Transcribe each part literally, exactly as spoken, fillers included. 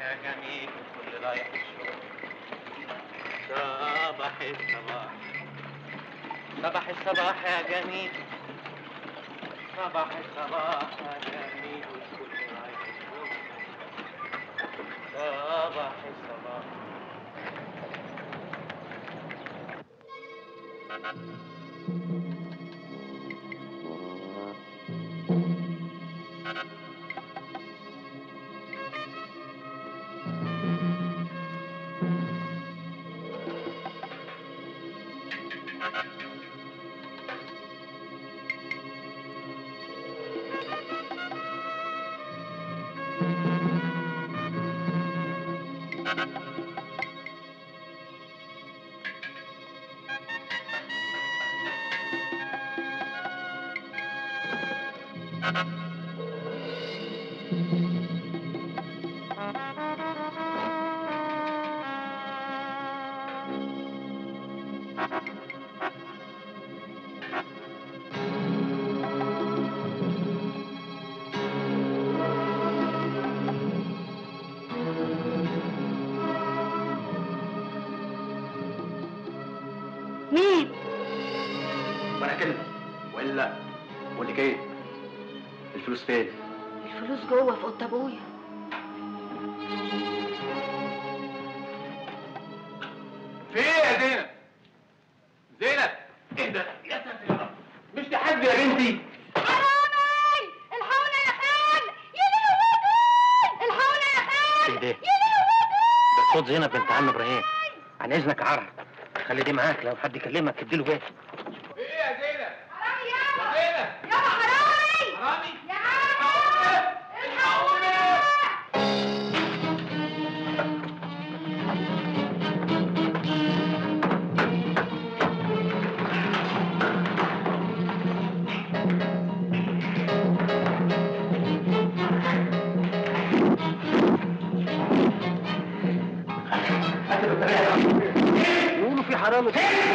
يا جميل كل رايح الشغل. صباح الصباح صباح الصباح يا جميل، صباح الصباح يا جميل كل رايح الشغل. صباح الصباح. الفلوس جوه في اوضه ابويا. في ايه يا زينب؟ زينب اهدى يا ساتر يا رب، مش تحدي يا بنتي. حرامي الحقوني يا خال، يا ليل وبكر الحقوني يا خال، يا ليل وبكر. ده صوت زينب بنت عم ابراهيم. عن اذنك يا عرعر خلي دي معاك، لو حد يكلمك اديله بالك. في ايه يا زينب؟ حرامي يابا، زينب يابا حرامي، حرامي حرامي.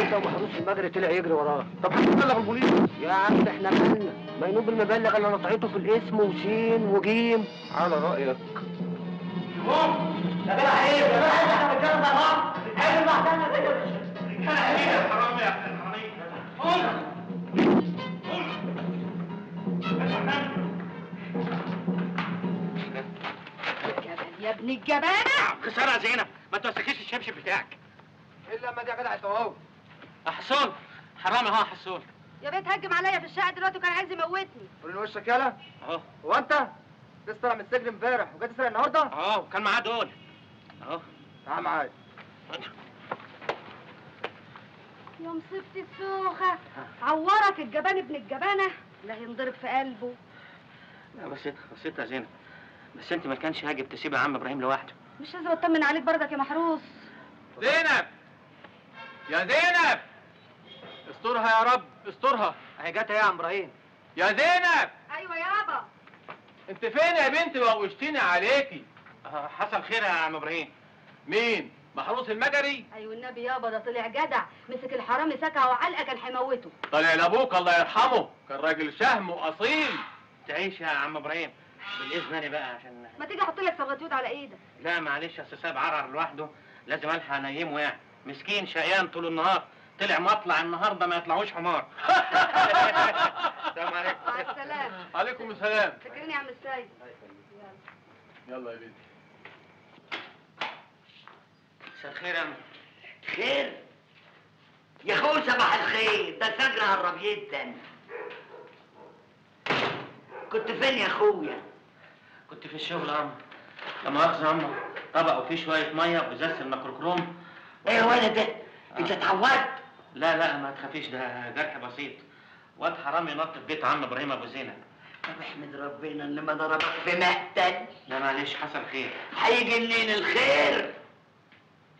انت ومحروس في المجري طلع يجري وراه. طب هتبلغ البوليس يا عم؟ احنا مالنا مجنون بالمبلغ اللي نطعته في الاسم وسين وجيم. على رايك يوم ده بقى ايه ده بقى؟ احنا بنتكلم مع بعض قبل ما احنا نتكلم رجاله. ايه يا حرامي يا عبد الحميد؟ قول قول يا ابن الجبانه. خساره يا زينب، ما توسخيش الشبشب بتاعك الا لما دي يا جدع يتوهوا. حسون حرامي اهو يا حسون. يا بنت هجم عليا في الشقه دلوقتي وكان عايز يموتني. قول له وشك يالا اهو. هو انت لسه طالع من السجن امبارح وجاي تسرق النهارده؟ اه وكان معاه دول اهو. تعال معايا. يا مصيبتي السوخه، عورك الجبان ابن الجبانه. لا ينضرب في قلبه. لا بس انت بس انت يا زينب، بس انت ما كانش هاجب تسيب يا عم ابراهيم لوحده. مش لازم اطمن عليك برضك يا محروس. زينب يا زينب استرها يا رب استرها. اهي جت اهي يا عم ابراهيم. يا زينب. ايوه يابا. انت فين يا بنتي وقوشتيني عليكي؟ أه حصل خير يا عم ابراهيم. مين؟ محروس المجري؟ ايوه النبي يابا، ده طلع جدع، مسك الحرامي سكعه وعلقه كان هيموته. طلع لابوك الله يرحمه، كان راجل شهم واصيل. تعيش يا عم ابراهيم بالاذن. انا بقى عشان ما تيجي احط لك صبغتيود على ايدك. لا معلش اصل ساب عرعر لوحده، لازم الحق انيمه يعني، مسكين شقيان طول النهار، طلع مطلع النهارده ما يطلعوش حمار. السلام عليكم. مع السلامة. عليكم السلام. فاكرني يا عم السيد. يلا يا بنتي. مساء الخير يا عم. خير؟ يا اخوي صباح الخير، ده الفجر قرب جدا. كنت فين يا اخويا؟ كنت في الشغل يا عم. لا مؤاخذة يا عم، طبق وفيه شوية مية وإزازة الميكروكروم. ايه ولا ده؟ انت اتعورت؟ لا لا ما تخافيش، ده جرح بسيط. واد حرامي نط في بيت عم ابراهيم ابو زينب. طب احمد ربنا اللي ما ضربك بمقتل. لا معلش حصل خير. هيجي منين الخير؟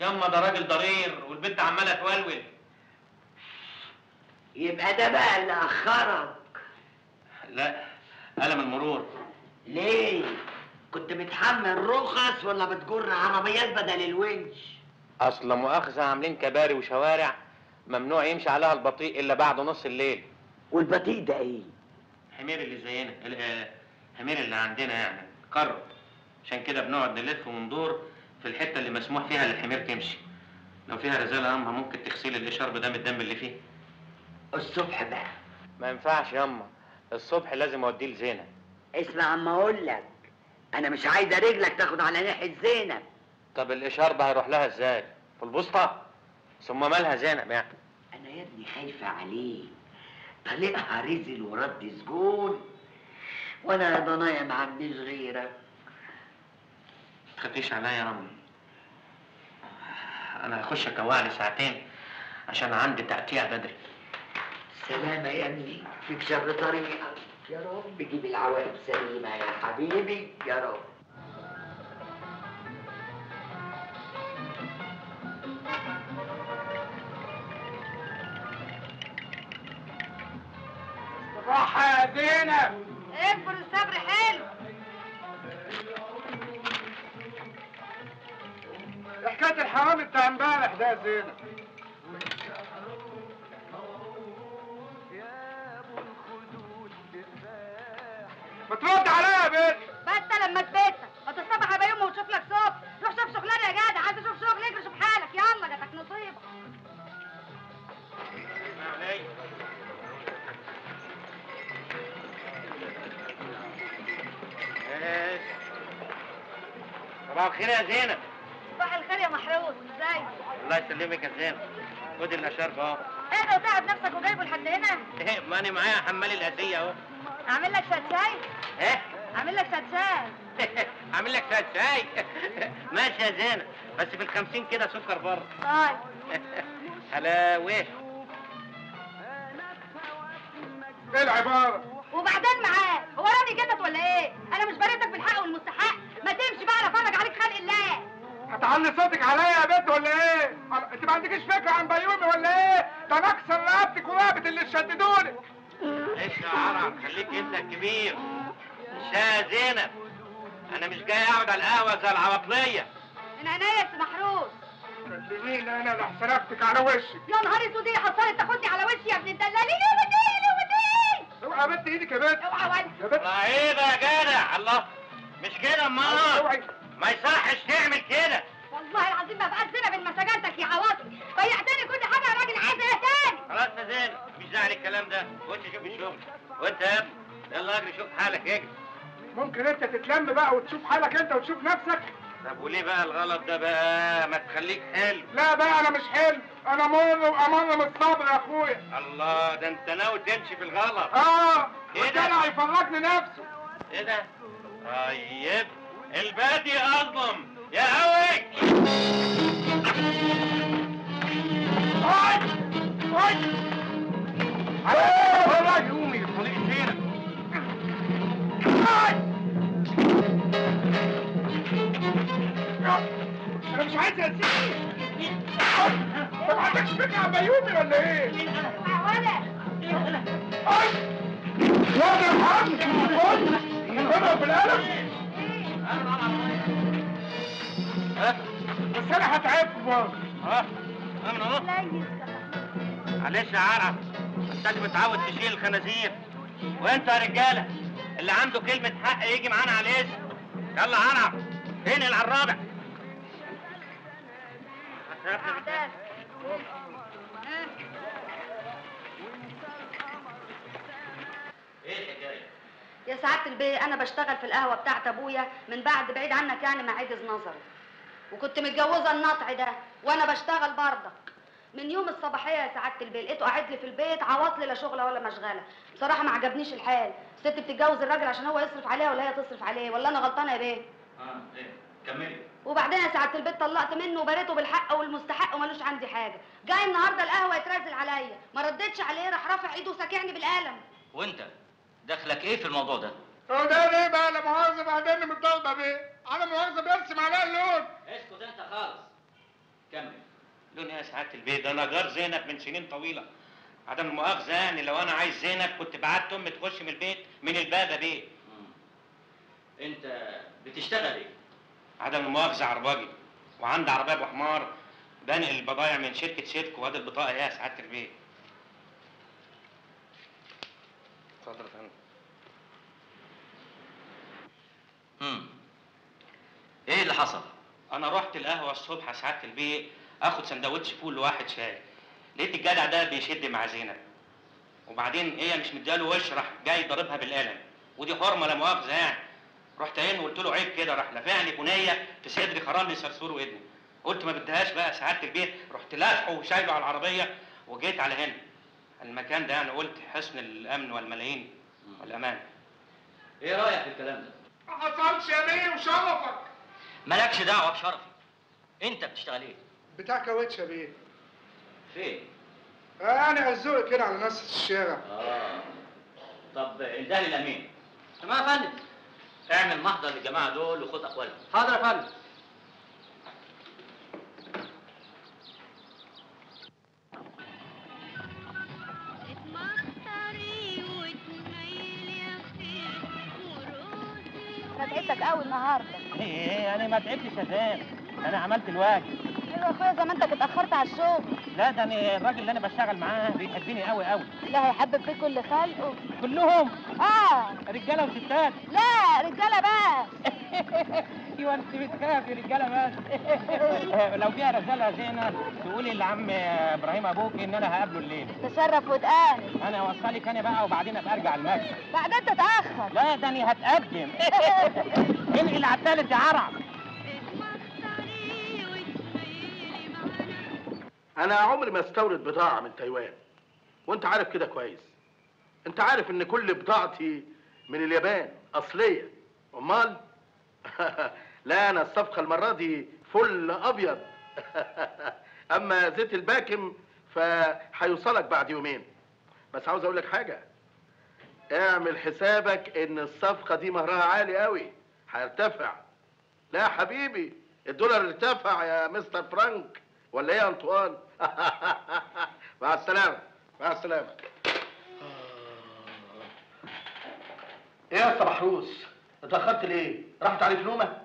ياما ده راجل ضرير والبنت عماله تولول. يبقى ده بقى اللي اخرك. لا ألم المرور. ليه؟ كنت بتحمل رخص ولا بتجر عربيات بدل الونش؟ اصل مؤاخذه عاملين كباري وشوارع ممنوع يمشي عليها البطيء الا بعد نص الليل. والبطيء ده ايه؟ حمير اللي زينا، حمير اللي عندنا يعني كرر. عشان كده بنقعد نلف وندور في الحته اللي مسموح فيها للحمير تمشي. لو فيها رزاله ياما ممكن تغسلي الاشارب ده من الدم اللي فيه. الصبح بقى ما ينفعش ياما، الصبح لازم اوديه لزينب. اسمع عم اقول لك، انا مش عايزه رجلك تاخد على ناحيه زينب. طب الاشارب هيروح لها ازاي؟ في البسطه؟ ثم مالها زينب يعني؟ انا يا ابني خايفه عليه، طليقها رزل ورد سجون، وانا ضنايا ما عنديش غيرك. ما تخافيش عليا يا عم، انا هخش اكوعلي ساعتين عشان عندي تقطيع بدري. سلامة يا ابني، فيك شر طريقك، يا رب جيب العواقب سليمة يا حبيبي يا رب. راحة يا زينب، اصبر الصبر حلو. حكاية الحوامي بتاع امبارح ده يا زينب. ما ترد عليا يا بنت. بس لما تباتك، ما تصطبح يا بيومه وتشوف لك صبح، روح شوف شغلانة يا جدع، عايز اشوف شغل اجري شوف حالك، يلا جاتك نصيبة. صباح الخير يا زينب. صباح الخير يا محروس، ازيك؟ الله يسلمك يا زينب، خد الاشارب اهو. ايه وتعب نفسك وجايبه لحد هنا؟ ايه ما انا معايا حمال الاذيه اهو. اعمل لك شوية شاي؟ ايه؟ اعمل لك شوية شاي. اعمل لك شوية شاي؟ ماشي يا زينب، بس في الخمسين كده سكر بره. طيب. حلاوه. ايه العبارة؟ وبعدين معاه هو راني جدت ولا ايه؟ انا مش بريتك بالحق والمستحق، ما تمشي بقى انا افرج عليك خلق الله. هتعلي صوتك عليا يا بنت ولا ايه؟ انت ما عندكيش فكره عن بيومي ولا ايه؟ ده انا اكسر رقبتك ورقبه اللي شددوني. معلش يا عرعر خليك انت الكبير. مش يا زينب، انا مش جاي اقعد على القهوه زي العبطليه. من عينيا يا سي محروس. كلميني انا لاحسن رقبتك على وشك. يا نهار اسود، ايه حصلت تاخدني على وشي يا ابن الدلالين؟ اوعى يا بنت ايدك يا بنت. اوعى يا بنت. رهيبة يا جدع، الله مش كده امال؟ ما يصحش تعمل كده. والله العظيم ما بقاش زينب من مساجاتك يا عواطف، ضيعتني كل حاجة يا راجل، عايز ايه تاني؟ خلاص يا زينب مش داعي للكلام ده، وانت شوف الشغل، وانت يا ابني يلا اجري شوف حالك اجري. ممكن انت تتلم بقى وتشوف حالك انت وتشوف نفسك؟ طب وليه بقى الغلط ده بقى؟ ما تخليك حلو. لا بقى انا مش حلو، انا مر وامر من الصبر يا اخويا. الله، ده انت ناوي تمشي في الغلط. اه ايه ده؟ انا هيفرجني نفسه. ايه ده؟ طيب البادي اظلم يا هوي. اقعد اقعد اقعد يا يومي الطريق فينا. اقعد انا مش عايز اسيبك. ما عندكش فكرة عن بيومي ولا ايه؟ ولا اي يا ده الحمد اضرب بالقلم. بس انا هتعبكوا برضه. اه امن اهو. معلش يا عرعر، انت اللي متعود تشيل الخنازير، وانت يا رجاله اللي عنده كلمه حق يجي معانا على الاسم. يلا عرعر انقل على الرابع. يا سعادة البيه، أنا بشتغل في القهوة بتاعت أبويا من بعد بعيد عنك يعني ما عجز نظري، وكنت متجوزة النطع ده وأنا بشتغل برضك. من يوم الصباحية يا سعادة البيه لقيته قاعد لي في البيت عواطلي لا شغلة ولا مشغلة. بصراحة ما عجبنيش الحال، الست بتتجوز الراجل عشان هو يصرف عليها ولا هي تصرف عليه، ولا أنا غلطانة يا بيه؟ آه إيه كملي. وبعدين يا سعادة البيت طلقت منه وبريته بالحق والمستحق ومالوش عندي حاجة. جاي النهارده القهوة يترازل عليا، ما ردتش عليه، راح رافع ايده وساكعني بالقلم. وأنت دخلك ايه في الموضوع ده؟ هو ده ايه بقى؟ لا مؤاخذة بعدين من الضربة بيه، على مؤاخذة بيرسم عليها اللون. اسكت انت خالص، كمل. لون ايه يا سعادة البيه؟ ده انا جار زينب من سنين طويلة. عدم المؤاخذة يعني لو انا عايز زينب كنت بعت امي تخش من البيت من الباب ده بيه. انت بتشتغل ايه؟ عدم المؤاخذة عرباجي، وعندي عربية ابو حمار بنقل البضايع من شركة سيرك، وادي البطاقة ايه يا سعادة البيه. امم ايه اللي حصل؟ انا رحت القهوه الصبح ساعات البيت اخد سندوتش فول لواحد شاي، لقيت الجدع ده بيشد مع زينب، وبعدين هي مش مدياله وش، راح جاي ضاربها بالقلم، ودي حرمه لا مؤاخذه يعني. رحت قايل وقلت له عيب كده، راح نفعني بنيه في صدري، خرم لي صرصور ودني، قلت ما بدهاش بقى سعاده البيت، رحت لافحه وشايله على العربيه وجيت على هنا المكان ده. يعني قلت حسن الامن والملايين والامان. ايه رايك في الكلام ده؟ ما حصلش يا بيه وشرفك. مالكش دعوه بشرفي، انت بتشتغل ايه؟ بتاع كاوتش يا بيه. فين؟ يعني عزوق كده على ناس الشارع. اه طب ده للامين. تمام يا فندم، اعمل محضر للجماعه دول وخد اقوالهم. حاضر يا فندم. انا تعبتك قوي النهارده. ايه ايه انا ما تعبتش يا زين، انا عملت الواجب. حلو يا اخويا، زي ما انت كنت اتاخرت على الشغل. لا ده انا الراجل اللي انا بشتغل معاه بيحبني قوي قوي. لا هيحبب فيك كل خلقه. كلهم؟ اه رجاله وستات؟ لا رجاله بس. ايوه انت بتخافي رجاله بس. لو فيها رساله زينه تقولي لعم ابراهيم ابوك ان انا هقابله الليل. تشرف وتقابل. انا اوصلك انا بقى وبعدين ابقى ارجع المكتب. بعدين تتاخر. لا ده انا هتقدم. انقل على الثالث يا عرعر. انا عمري ما استورد بضاعه من تايوان، وانت عارف كده كويس. انت عارف ان كل بضاعتي من اليابان اصليه. امال؟ لا انا الصفقه المره دي فل ابيض. اما زيت الباكم فهيوصلك بعد يومين. بس عاوز اقول لك حاجه، اعمل حسابك ان الصفقه دي مهرها عالي قوي، هيرتفع. لا يا حبيبي الدولار ارتفع يا مستر فرانك، ولا ايه يا انطوان؟ مع السلامه. مع السلامه. ايه يا اسطى محروس؟ اتأخرت ليه؟ راحت عليك نومة؟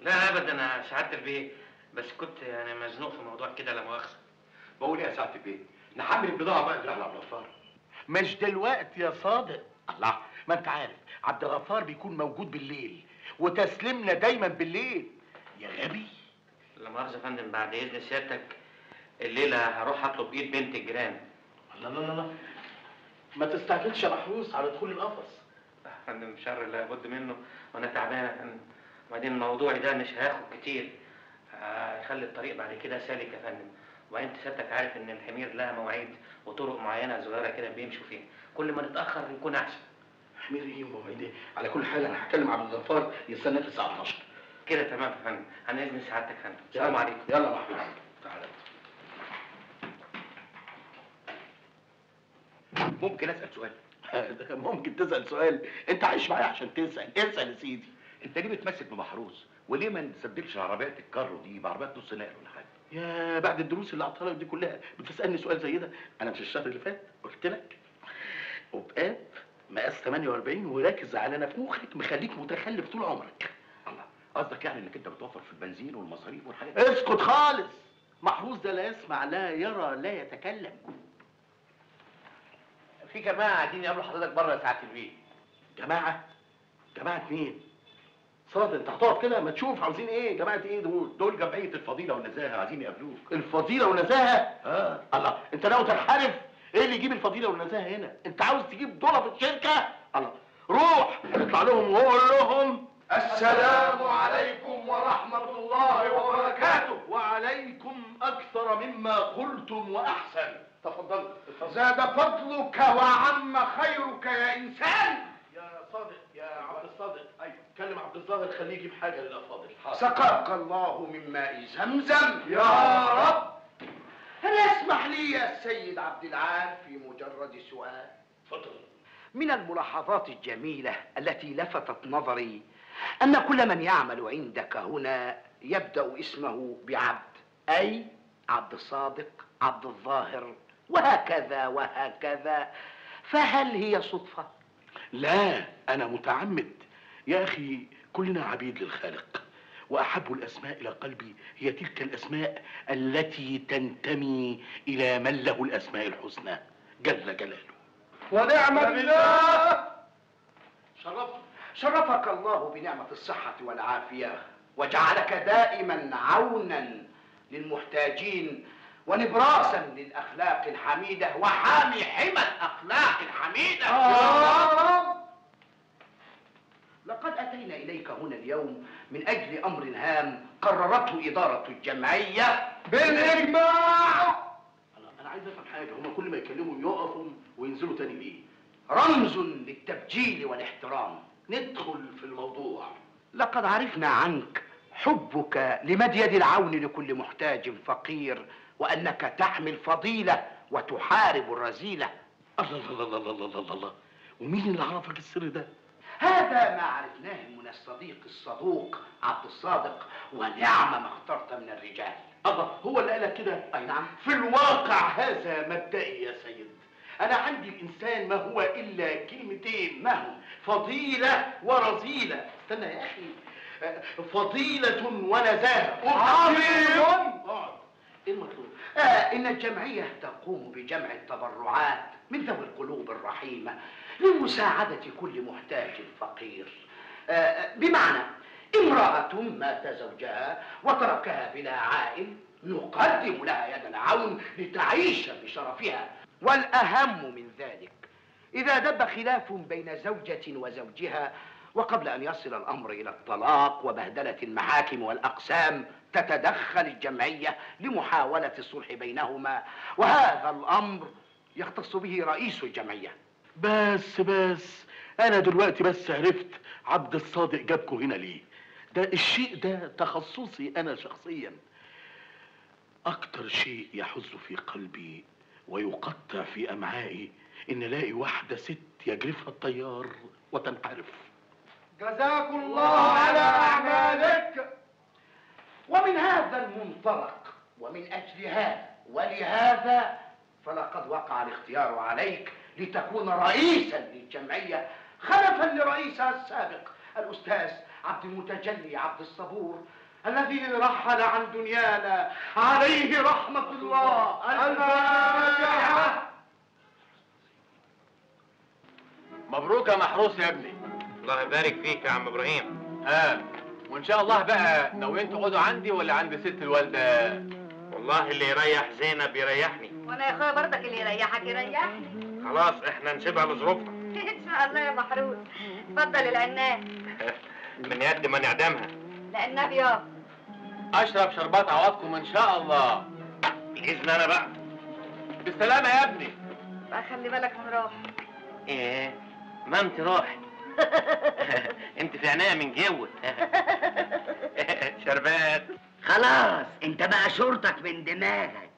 لا أبدا، أنا سعادة البيه بس كنت أنا مزنوق في موضوع كده لا مؤاخذة. بقول إيه يا سعادة البيه؟ نحمل البضاعة بقى اللي على عبد الغفار. مش دلوقتي يا صادق. الله، ما أنت عارف عبد الغفار بيكون موجود بالليل وتسليمنا دايما بالليل يا غبي. لا مؤاخذة يا فندم، بعد إذن سيادتك الليلة هروح أطلب إيد بنت الجيران. لا لا لا ما تستعجلش يا محروس على دخول القفص. يا فندم شر لا بد منه، وانا تعبان، وبعدين موضوعي ده مش هاخد كتير، هيخلي الطريق بعد كده سالك يا فندم. وبعدين سيادتك عارف ان الحمير لها مواعيد وطرق معينه صغيره كده بيمشوا فيها، كل ما نتاخر نكون احسن. حمير ايه ومواعيد ايه؟ على كل حال انا هكلم عبد الغفار يستناك الساعه اثنا عشر كده. تمام يا فندم، عن اذن سعادتك يا فندم. السلام عليكم. يلا يا محمود تعالى. ممكن اسال سؤال؟ ممكن تسأل سؤال؟ أنت عايش معايا عشان تسأل، اسأل يا سيدي. أنت ليه بتمسك بمحروس؟ وليه ما نستبدلش عربيات الكارو دي بعربيات نص نقل ولا حاجة؟ يا بعد الدروس اللي عطاها لك دي كلها بتسألني سؤال زي ده؟ أنا مش الشهر اللي فات قلت لك وبقات مقاس ثمانية وأربعين وراكز على نافوخك مخليك متخلف طول عمرك. الله، قصدك يعني إنك أنت بتوفر في البنزين والمصاريف والحاجات دي؟ اسكت خالص، محروس ده لا يسمع لا يرى لا يتكلم. في جماعة قاعدين يقابلوا حضرتك بره يا سعادة البيت. جماعة؟ جماعة مين؟ صادق انت هتقف كده ما تشوف عاوزين ايه؟ جماعة ايه دول؟ دول جمعية الفضيلة والنزاهة عايزين يقابلوك. الفضيلة والنزاهة؟ اه. الله، انت ناوي تنحرف؟ ايه اللي يجيب الفضيلة والنزاهة هنا؟ انت عاوز تجيب دول في الشركة؟ الله، روح اطلع لهم وقول لهم السلام عليكم ورحمة الله وبركاته. وعليكم أكثر مما قلتم وأحسن. تفضل. زاد فضلك وعم خيرك يا انسان. يا صادق، يا عبد الصادق. ايوه كلم عبد الظاهر خليه يجيب حاجه للافاضل. سقاك الله من ماء زمزم يا رب. هل يسمح لي يا السيد عبد العال في مجرد سؤال؟ اتفضل. من الملاحظات الجميله التي لفتت نظري ان كل من يعمل عندك هنا يبدا اسمه بعبد، اي عبد الصادق، عبد الظاهر، وهكذا وهكذا، فهل هي صدفة؟ لا أنا متعمد يا أخي، كلنا عبيد للخالق، وأحب الأسماء إلى قلبي هي تلك الأسماء التي تنتمي إلى من له الأسماء الحسنى جل جلاله. ونعم بالله. شرفك شرفك الله بنعمة الصحة والعافية واجعلك دائما عونا للمحتاجين ونبراسا للأخلاق الحميدة وحامي حمى الأخلاق الحميدة. آه لقد أتينا إليك هنا اليوم من أجل أمر هام قررته إدارة الجمعية بالإجماع. أنا عايز أفهم حاجة، هما كل ما يكلموا يقفوا وينزلوا تاني ليه؟ رمز للتبجيل والاحترام. ندخل في الموضوع. لقد عرفنا عنك حبك لمد يد العون لكل محتاج فقير، وأنك تحمل فضيلة وتحارب الرذيلة. الله الله الله الله الله الله، ومين اللي عرفك السر ده؟ هذا ما عرفناه من الصديق الصدوق عبد الصادق، ونعم ما اخترت من الرجال. الله، هو اللي قالك كده؟ أي نعم. في الواقع هذا مبدئي يا سيد. أنا عندي الإنسان ما هو إلا كلمتين، ما هو؟ فضيلة ورذيلة. استنى يا أخي، فضيلة ونزاهة. عظيم. إيه المطلوب؟ آه إن الجمعية تقوم بجمع التبرعات من ذوي القلوب الرحيمة لمساعدة كل محتاج فقير. آه بمعنى امرأة مات زوجها وتركها بلا عائل، نقدم لها يد العون لتعيش بشرفها. والأهم من ذلك، إذا دب خلاف بين زوجة وزوجها وقبل أن يصل الأمر إلى الطلاق وبهدلة المحاكم والأقسام، تتدخل الجمعية لمحاولة الصلح بينهما، وهذا الأمر يختص به رئيس الجمعية. بس بس أنا دلوقتي بس عرفت عبد الصادق جابكم هنا ليه. ده الشيء ده تخصصي أنا شخصيا. أكتر شيء يحز في قلبي ويقطع في أمعائي إن ألاقي واحدة ست يجرفها الطيار وتنحرف. جزاك الله على أعمالك. ومن هذا المنطلق ومن أجل هذا ولهذا فلقد وقع الاختيار عليك لتكون رئيسا للجمعية خلفا لرئيسها السابق الأستاذ عبد المتجلي عبد الصبور، الذي رحل عن دنيانا عليه رحمة الله. الفاتحة. مبروك يا محروس يا ابني. الله يبارك فيك يا عم ابراهيم. اه وان شاء الله بقى ناويين تقعدوا عندي ولا عند ست الوالده؟ والله اللي يريح زينب يريحني، وانا يا اخويا برضك اللي يريحك يريحني. خلاص احنا نسيبها لظروفها. ان شاء الله يا محروس. اتفضل العناب. من يد ما نعدمها. العناب يا اشرب شربات عوضكم ان شاء الله. باذن انا بقى. بالسلامه يا ابني. بقى خلي بالك من روحك. ايه مامتي روحي. انت في عناية من جوه. شربات. خلاص انت بقى شرطك من دماغك.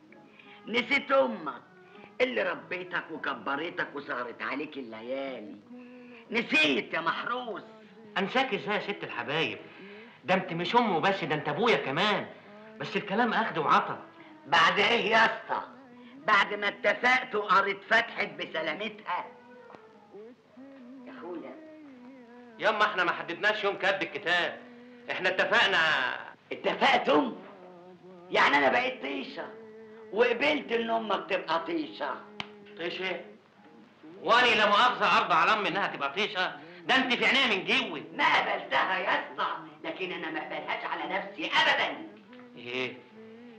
نسيت امك اللي ربيتك وكبرتك وسهرت عليك الليالي. نسيت يا محروس. انساك ازاي يا ست الحبايب؟ ده انت مش امي وبس، ده انت ابويا كمان. بس الكلام اخد وعطى. بعد ايه يا اسطى؟ بعد ما اتفقت وقريت فتحت بسلامتها. ياما احنا ما حددناش يوم كتب الكتاب، احنا اتفقنا. اتفقتم؟ يعني انا بقيت طيشه وقبلت ان امك تبقى طيشه؟ طيشه؟ واني لا مؤاخذه ارضى على امي انها تبقى طيشه؟ ده انت في عينيها من جوه. ما قبلتها يا اسطى، لكن انا ما قبلهاش على نفسي ابدا. ايه؟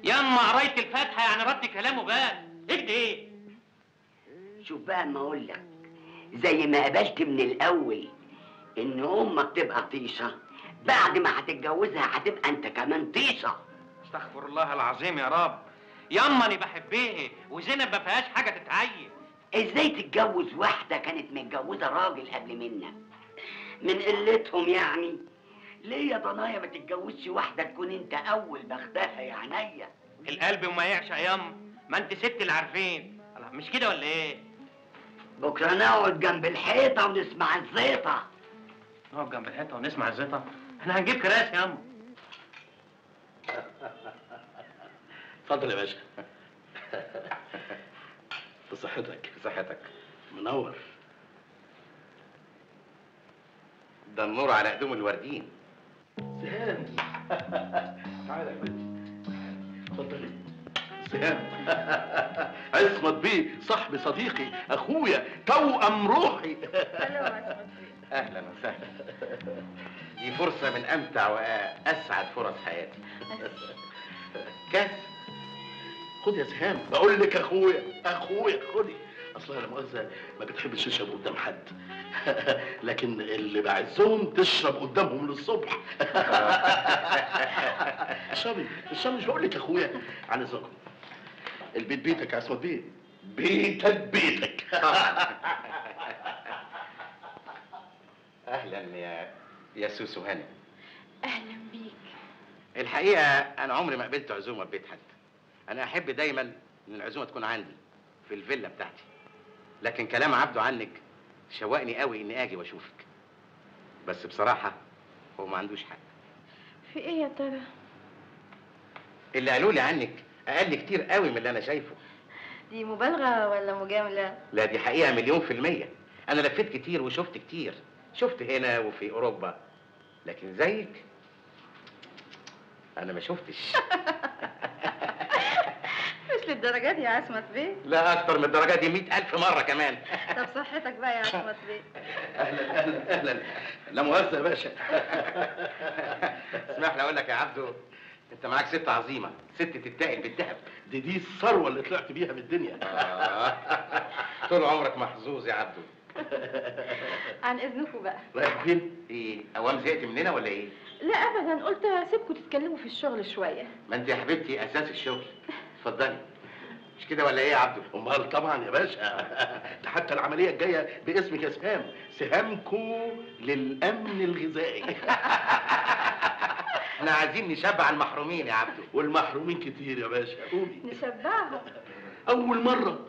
ياما قريت الفاتحه يعني ردت كلامه بقى، اكد ايه؟ شوف بقى اما اقول لك، زي ما قبلت من الاول إن أمك تبقى طيشة، بعد ما هتتجوزها هتبقى أنت كمان طيشة. استغفر الله العظيم يا رب. ياما أنا بحبها وزينب ما فيهاش حاجة تتعين. إزاي تتجوز واحدة كانت متجوزة راجل قبل منك؟ من قلتهم يعني؟ ليه يا ضنايا ما تتجوزش واحدة تكون أنت أول بختها يا عينيا؟ القلب وما يعشق ياما، ما أنت ست اللي عارفين، مش كده ولا إيه؟ بكرة نقعد جنب الحيطة ونسمع الزيطة. نقف جنب الحيطه ونسمع الزيطه؟ احنا هنجيب كراسي يا عم. اتفضل يا باشا. بصحتك. بصحتك. منور. ده النور على هدوم الوردين. سهام. تعالى يا باشا. اتفضلي. سهام. عصمت بيه صاحبي صديقي اخويا توأم روحي. سلام يا عصمت بيه. اهلا وسهلا. دي فرصه من امتع واسعد فرص حياتي. كاس خد يا سهام. بقول لك اخويا اخويا خدي، اصل انا مؤاخذه ما بتحبش تشرب قدام حد. لكن اللي بعزهم تشرب قدامهم للصبح. اشربي اشربي. مش بقول لك اخويا على ذوقك. البيت بيتك يا عصمت بيه، بيتك بيتك. اهلا يا يا سوسو هاني. اهلا بيك. الحقيقه انا عمري ما قبلت عزومه في بيت حد. انا احب دايما ان العزومه تكون عندي في الفيلا بتاعتي، لكن كلام عبده عنك شوقني قوي اني اجي واشوفك. بس بصراحه هو ما عندوش حق. في ايه يا ترى؟ اللي قالوا لي عنك اقل كتير قوي من اللي انا شايفه. دي مبالغه ولا مجامله؟ لا دي حقيقه مليون في الميه. انا لفيت كتير وشفت كتير، شفت هنا وفي اوروبا، لكن زيك انا ما شفتش. مش للدرجه دي يا عصمت بيه. لا اكتر من الدرجه دي مئة الف مره كمان. طب صحتك بقى يا عصمت بيه. اهلا اهلا اهلا. لا مؤاخذه يا باشا. اسمح لي اقول لك يا عبده، انت معاك ست عظيمه، ست تتاكل بالذهب. دي دي الثروه اللي طلعت بيها من الدنيا. طول عمرك محظوظ يا عبده. عن اذنكم بقى رايح فين؟ ايه اوام زهقت مننا ولا ايه؟ لا ابدا، قلت اسيبكم تتكلموا في الشغل شويه. ما انت يا حبيبتي اساس الشغل. اتفضلي. مش كده ولا ايه يا عبده؟ امال طبعا يا باشا، ده حتى العمليه الجايه باسمك يا سهام. سهامكو للامن الغذائي. احنا عايزين نشبع المحرومين يا عبده. والمحرومين كتير يا باشا. قولي نشبعهم. اول مره.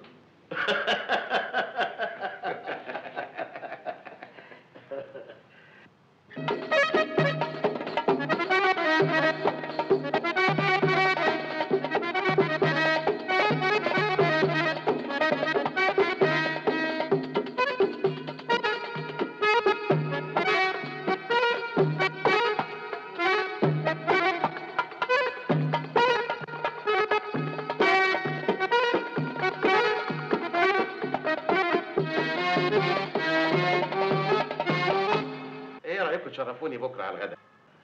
شرفوني بكره على الغداء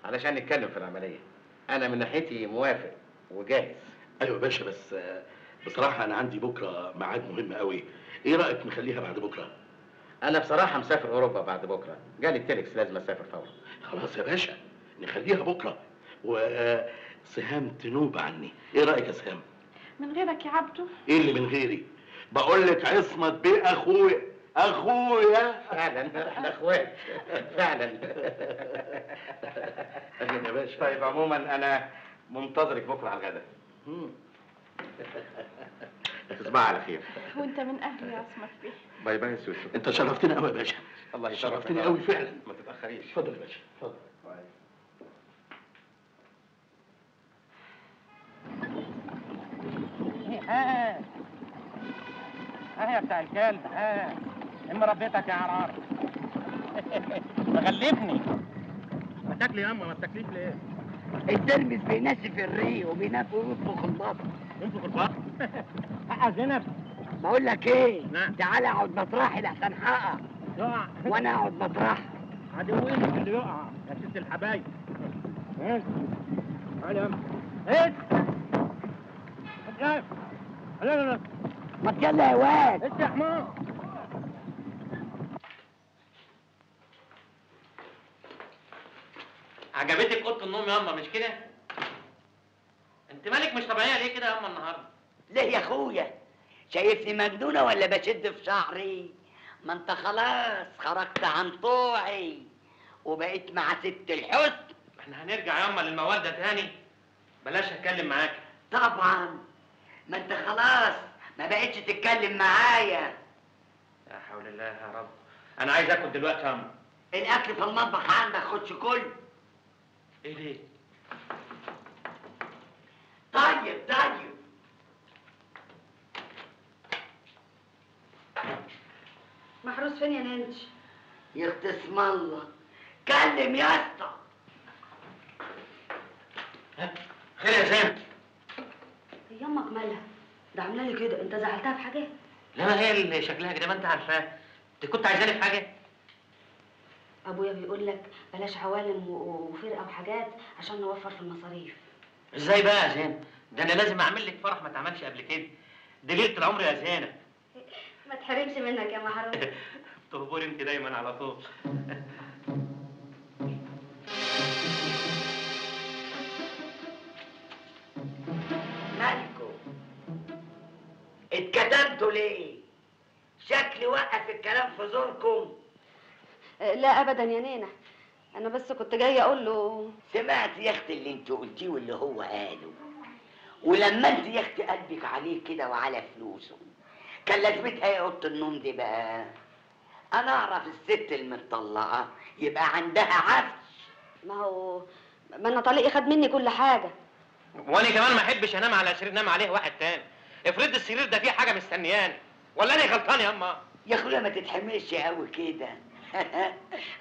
علشان نتكلم في العمليه. انا من ناحيتي موافق وجاهز. ايوه يا باشا، بس بصراحه انا عندي بكره ميعاد مهم قوي. ايه رايك نخليها بعد بكره؟ انا بصراحه مسافر اوروبا بعد بكره، جالي التلكس لازم اسافر فورا. خلاص يا باشا نخليها بكره. وسهام تنوب عني. ايه رايك يا سهام؟ من غيرك يا عبده. ايه اللي من غيري؟ بقول لك عصمت بيه اخويا اخويا. فعلا احنا اخوات فعلا. اهلا يا باشا. طيب عموما انا منتظرك بكره على الغداء. تصبح على خير. وانت من اهلي يا عصمت بيه. باي باي يا سوسو. انت شرفتني قوي يا باشا. الله يشرفك. شرفتني قوي فعلا. ما تتاخريش. اتفضل يا باشا اتفضل. ها ها يا بتاع الكلب، ها ام ربيتك يا عرعر. مغلبني. ما تاكلي يا اما. ما بتاكليش ليه؟ الترمس بينسف الريق وبينفخ البطن. ينفخ البطن؟ حقق زينب. بقول لك ايه؟ نعم. تعالى اقعد مطرحي لحسن حقق. يقع وانا اقعد مطرحي. عدوي اللي يقع يا ست الحبايب. ايه؟ تعالى يا اما. ايه؟ لا لا لا ما تجلى يا واد. انت يا حمار. عجبتك اوضه النوم يا اما مش كده؟ انت مالك مش طبيعيه ليه كده يا اما النهارده؟ ليه يا اخويا؟ شايفني مجنونه ولا بشد في شعري؟ ما انت خلاص خرجت عن طوعي وبقيت مع ست الحسن. احنا هنرجع يا اما للموال ده تاني، بلاش اتكلم معاكي. طبعا ما انت خلاص ما بقتش تتكلم معايا. لا حول الله يا رب. انا عايز اكل دلوقتي يا اما. الاكل في المطبخ عندك، خدش كل. ايه ليه؟ طيب طيب. محروس فين يا نانش؟ يا اخت اسم الله كلم يا اسطى. ها؟ خير يا زينب؟ هي امك مالها؟ ده عامله لي كده، انت زعلتها في حاجه؟ لا ما هي اللي شكلها كده ما انت عارفاه. انت كنت عايزاني في حاجه؟ ابويا بيقول لك بلاش عوالم وفرقه وحاجات عشان نوفر في المصاريف. ازاي بقى يا زينب؟ ده انا لازم اعمل لك فرح ما اتعملش قبل كده، دي ليله العمر يا زينب. ما تحرمش منك يا محروس. تهبري انت دايما على طول. مالكم اتكتمتوا ليه؟ شكلي وقف الكلام في زوركم. لا ابدا يا نينا، انا بس كنت جايه اقول له. سمعت يا اختي اللي انت قلتيه واللي هو قاله، ولما انت يا اختي قلبك عليه كده وعلى فلوسه كان لازمتها ايه اوضه النوم دي بقى؟ انا اعرف الست المطلقه يبقى عندها عفش. ما هو ما انا طليقي خد مني كل حاجه، وانا كمان ما احبش انام على سرير نام عليه واحد تاني. افرض السرير ده فيه حاجه مستنياني، ولا انا غلطان يا اما؟ يا اخويا ما تتحملش قوي كده.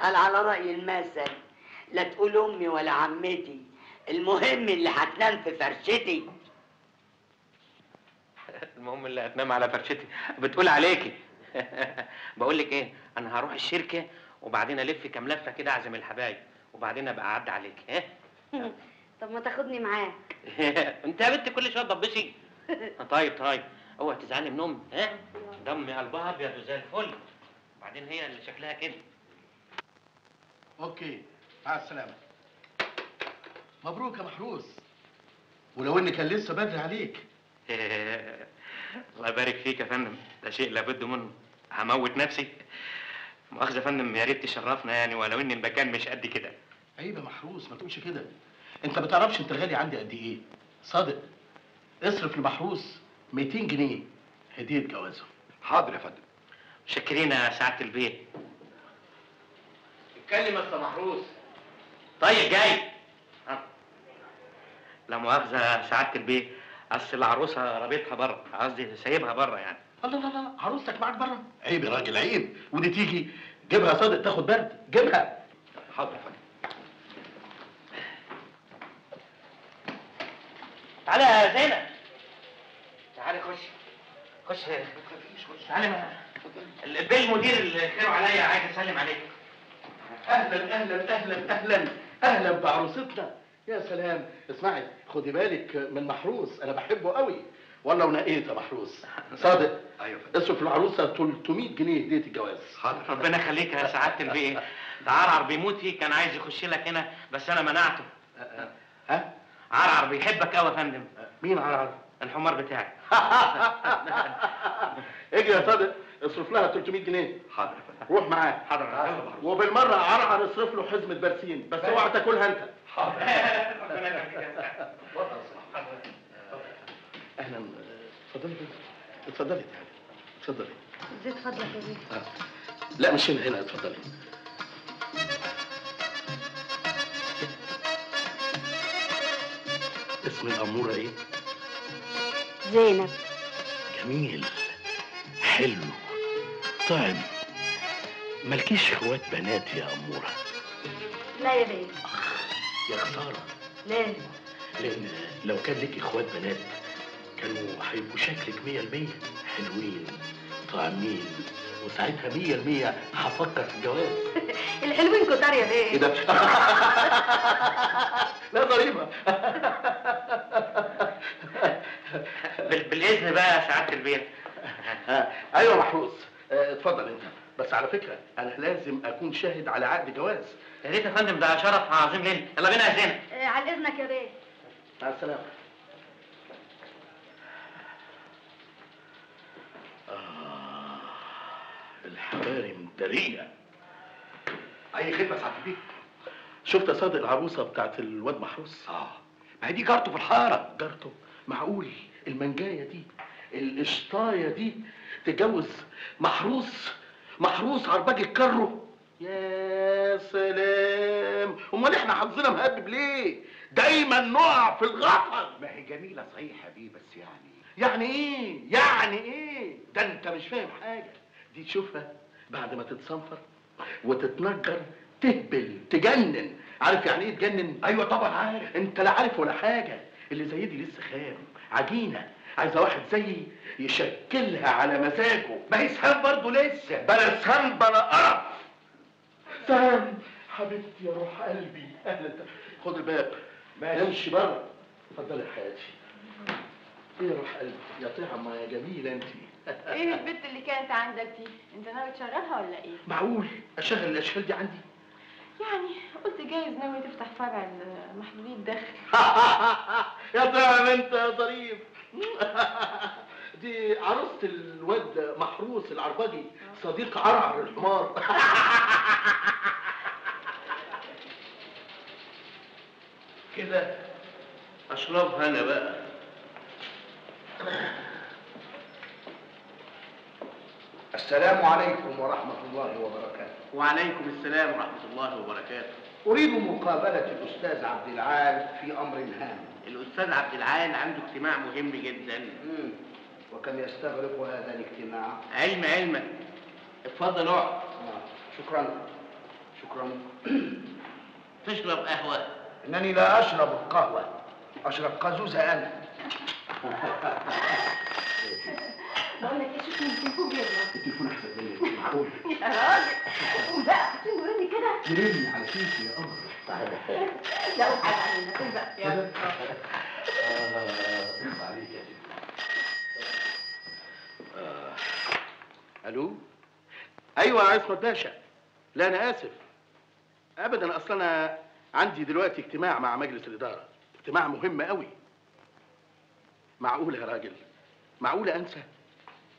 انا على راي المثل لا تقول امي ولا عمتي، المهم اللي هتنام في فرشتي. المهم اللي هتنام على فرشتي بتقول عليكي. بقول لك ايه، انا هروح الشركه وبعدين الف كام لفه كده اعزم الحبايب وبعدين ابقى اعدي عليكي. ها؟ طب ما تاخدني معاك. انت يا بنت كل شويه تضبشي. طيب طيب اوعي تزعلي من امي. ها؟ دمي قلبها ابيض زي الفل، بعدين هي اللي شكلها كده. اوكي، مع السلامه. مبروك يا محروس، ولو ان كان لسه بدري عليك. الله يبارك فيك يا فندم، ده شيء لابد منه. هموت نفسي. مؤاخذه يا فندم، يا ريت تشرفنا يعني، ولو ان المكان مش قد كده. عيب يا محروس، ما تقولش كده، انت ما تعرفش انت غالي عندي قد ايه. صادق اصرف لمحروس مئتين جنيه هديه جوازه. حاضر يا فندم. متشكرين يا سعاده البيه. اتكلم يا استاذ محروس. طيب جاي. لا مؤاخذه سعاده البيه، اصل العروسه رابطها بره، قصدي سايبها بره يعني. الله الله الله، عروستك معاك بره؟ عيب يا راجل عيب، ودي تيجي جيبها يا صادق تاخد برد، جيبها. حاضر يا فندم. تعالى يا زينب، تعالى خش خش خش. تعالى البيه مدير الخير عليا، عايز اسلم عليك. اهلا اهلا اهلا اهلا اهلا بعروستنا. يا سلام، اسمعي خدي بالك من محروس، انا بحبه قوي ولا ونقيت يا محروس. صادق ايوه، اصرف العروسه ثلاثمئة جنيه هديه الجواز. حاضر. ربنا يخليك يا سعاده البيه، ده عرعر بيموت فيك، كان عايز يخش لك هنا بس انا منعته. ها؟ عرعر بيحبك قوي يا فندم. مين عرعر؟ الحمار بتاعي. اجري يا صادق، اصرف لها ثلاثمئة جنيه. حاضر يا فندم. روح معاه. حاضر يا فندم. وبالمره عرعر اصرف له حزمه برسيم، بس اوعى تاكلها انت. حاضر. ربنا يخليك يا سعاده. اهلا، اتفضلي اتفضلي اتفضلي. زيد فضلك يا زيد. لا مش هنا، هنا اتفضلي. اسم الاموره ايه؟ زينب. جميل، حلو، طعم. مالكيش اخوات بنات يا اموره؟ لا يا بيه. يا خساره. ليه؟ لان لو كان ليك اخوات بنات كانوا هيبقوا شكلك مية بالمية حلوين طعمين، وساعتها مية بالمية هفكر في الجواز. الحلوين كتار يا بيه. ايه ده؟ لا ضريبه. بالاذن بقى يا سعاده البيه. ايوه يا محروس، اتفضل انت. بس على فكره انا لازم اكون شاهد على عقد جواز. يا ريت يا فندم، ده شرف عظيم لينا. يلا بينا يا زينب. على اذنك يا بيه. مع السلامه. آه، الحوارم دريه. اي خدمه سعاده البيه. شفت يا صادق العروسه بتاعت الواد محروس؟ اه، ما هي دي جارته في الحاره. جارته؟ معقول المنجايه دي القشطايه دي تتجوز محروس؟ محروس عرباج الكرو. يا سلام، امال احنا حظنا مهبب ليه؟ دايما نقع في الغلط. ما هي جميله صحيح يا بيه، بس يعني يعني ايه؟ يعني ايه؟ ده انت مش فاهم حاجه. دي تشوفها بعد ما تتصنفر وتتنجر تهبل تجنن. عارف يعني ايه تجنن؟ ايوه طبعا عارف. انت لا عارف ولا حاجه، اللي زي دي لسه خام عجينه، عايزه واحد زيي يشكلها على مزاجه. ما هي سهام برضه لسه. بلا سهام بلا قرف. سهام حبيبتي يا روح قلبي، اهلا. خد الباب امشي بره. اتفضلي يا حياتي. ايه يا روح قلبي يا طعمه يا جميله انت. ايه البت اللي كانت عندك دي؟ انت ناوي تشغلها ولا ايه؟ معقول اشغل الاشكال دي عندي؟ يعني قلت جايز ناوي تفتح فرع لمحدودي الدخل. يا طعم انت يا ظريف. دي عروسة الواد محروس العربجي صديق عرعر الحمار. كده اشربها انا بقى. السلام عليكم ورحمة الله وبركاته. وعليكم السلام ورحمة الله وبركاته. أريد مقابلة الأستاذ عبد العال في أمر هام. الأستاذ عبد العال عنده اجتماع مهم جدا. مم. وكم يستغرق هذا الاجتماع؟ علم علمك. اتفضل اقعد. آه. شكرا شكرا. تشرب قهوة؟ إنني لا أشرب القهوة، أشرب قزوزة أنا. بقول لك ايه، شوفني التليفون بيضرب. التليفون احسن مني. معقول يا راجل؟ قوم بقى تنورني كده. تنورني على شيك يا قمر. تعالى. لا وقع علينا. قوم بقى يلا. اه عليك يا جدع. الو. ايوه يا عصمت باشا. لا انا اسف ابدا، اصل انا عندي دلوقتي اجتماع مع مجلس الاداره، اجتماع مهم قوي. معقول يا راجل؟ معقول انسى؟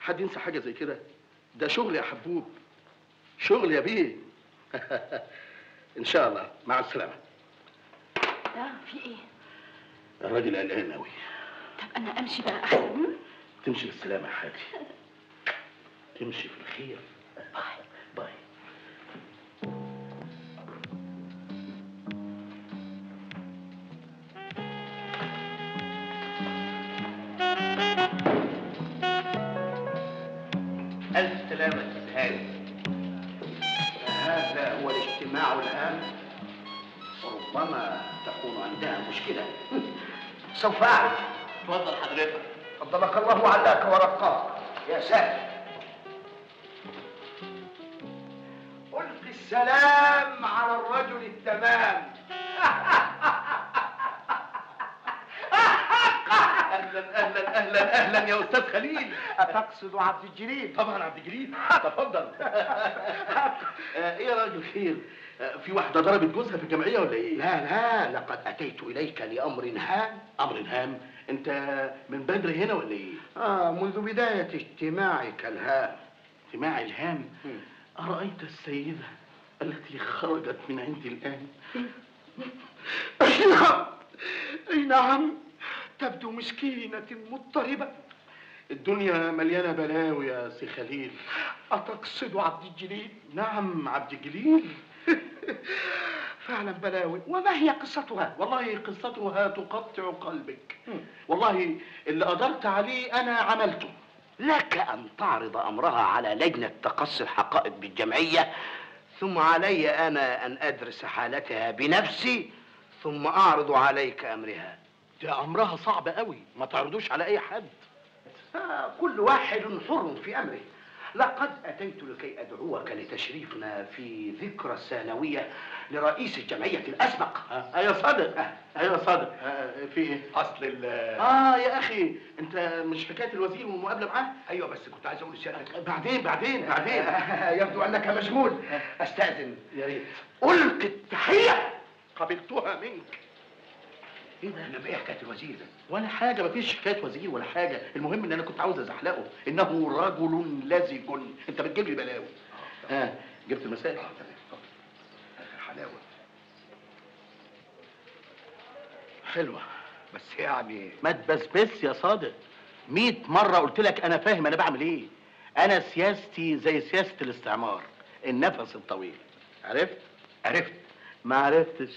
حد ينسى حاجة زي كده؟ ده شغل يا حبوب، شغل يا بيه. إن شاء الله مع السلامة. لا في إيه؟ الراجل قلقان أوي. طب أنا أمشي بقى أحسن. تمشي بالسلامة يا حاجة. تمشي في الخير. باي باي. هذا هو الاجتماع الآن. ربما تكون عندها مشكلة. سوف أعرف. تفضل حضرتك. فضلك الله علاك ورقاك يا سهل. ألقي السلام على الرجل التمام. اهلا اهلا اهلا اهلا يا استاذ خليل. اتقصد عبد الجليل؟ طبعا عبد الجليل. تفضل. ايه يا راجل خير؟ في واحده ضربت جوزها في الجمعيه ولا ايه؟ لا لا، لقد اتيت اليك لامر هام. امر هام؟ انت من بدري هنا ولا ايه؟ اه منذ بدايه اجتماعك الهام. اجتماع الهام؟ ارايت السيده التي خرجت من عندي الان؟ اي نعم اي نعم، تبدو مسكينة مضطربة. الدنيا مليانة بلاوي يا سي خليل. أتقصد عبد الجليل؟ نعم عبد الجليل. فعلا بلاوي. وما هي قصتها؟ والله قصتها تقطع قلبك. والله اللي قدرت عليه أنا عملته. لك أن تعرض أمرها على لجنة تقصي الحقائق بالجمعية، ثم علي أنا أن أدرس حالتها بنفسي، ثم أعرض عليك أمرها. ده أمرها صعب قوي، ما تعرضوش على أي حد. آه كل واحد حر في أمره. لقد أتيت لكي أدعوك لتشريفنا في ذكرى السنوية لرئيس الجمعية الأسبق. آه يا صادق. آه يا صادق. آه في أصل ال آه يا أخي، أنت مش حكاية الوزير والمقابلة معاه؟ أيوه بس كنت عايز أقول لسيادتك. بعدين بعدين بعدين. آه يبدو أنك مشغول. آه أستأذن. يا ريت. ألقي التحية. قبلتها منك. ايه ده؟ انا بقى حكايه الوزير ده؟ ولا حاجه، مفيش حكايه وزير ولا حاجه. المهم ان انا كنت عاوز ازحلقه، انه رجل لزج. انت بتجيب لي بلاوي. اه, آه. جبت المسائل. اه تمام. الحلاوه حلوه بس يعني ما تبسبس يا صادق. مية مره قلت لك انا فاهم انا بعمل ايه. انا سياستي زي سياسه الاستعمار، النفس الطويل. عرفت؟ عرفت. ما عرفتش.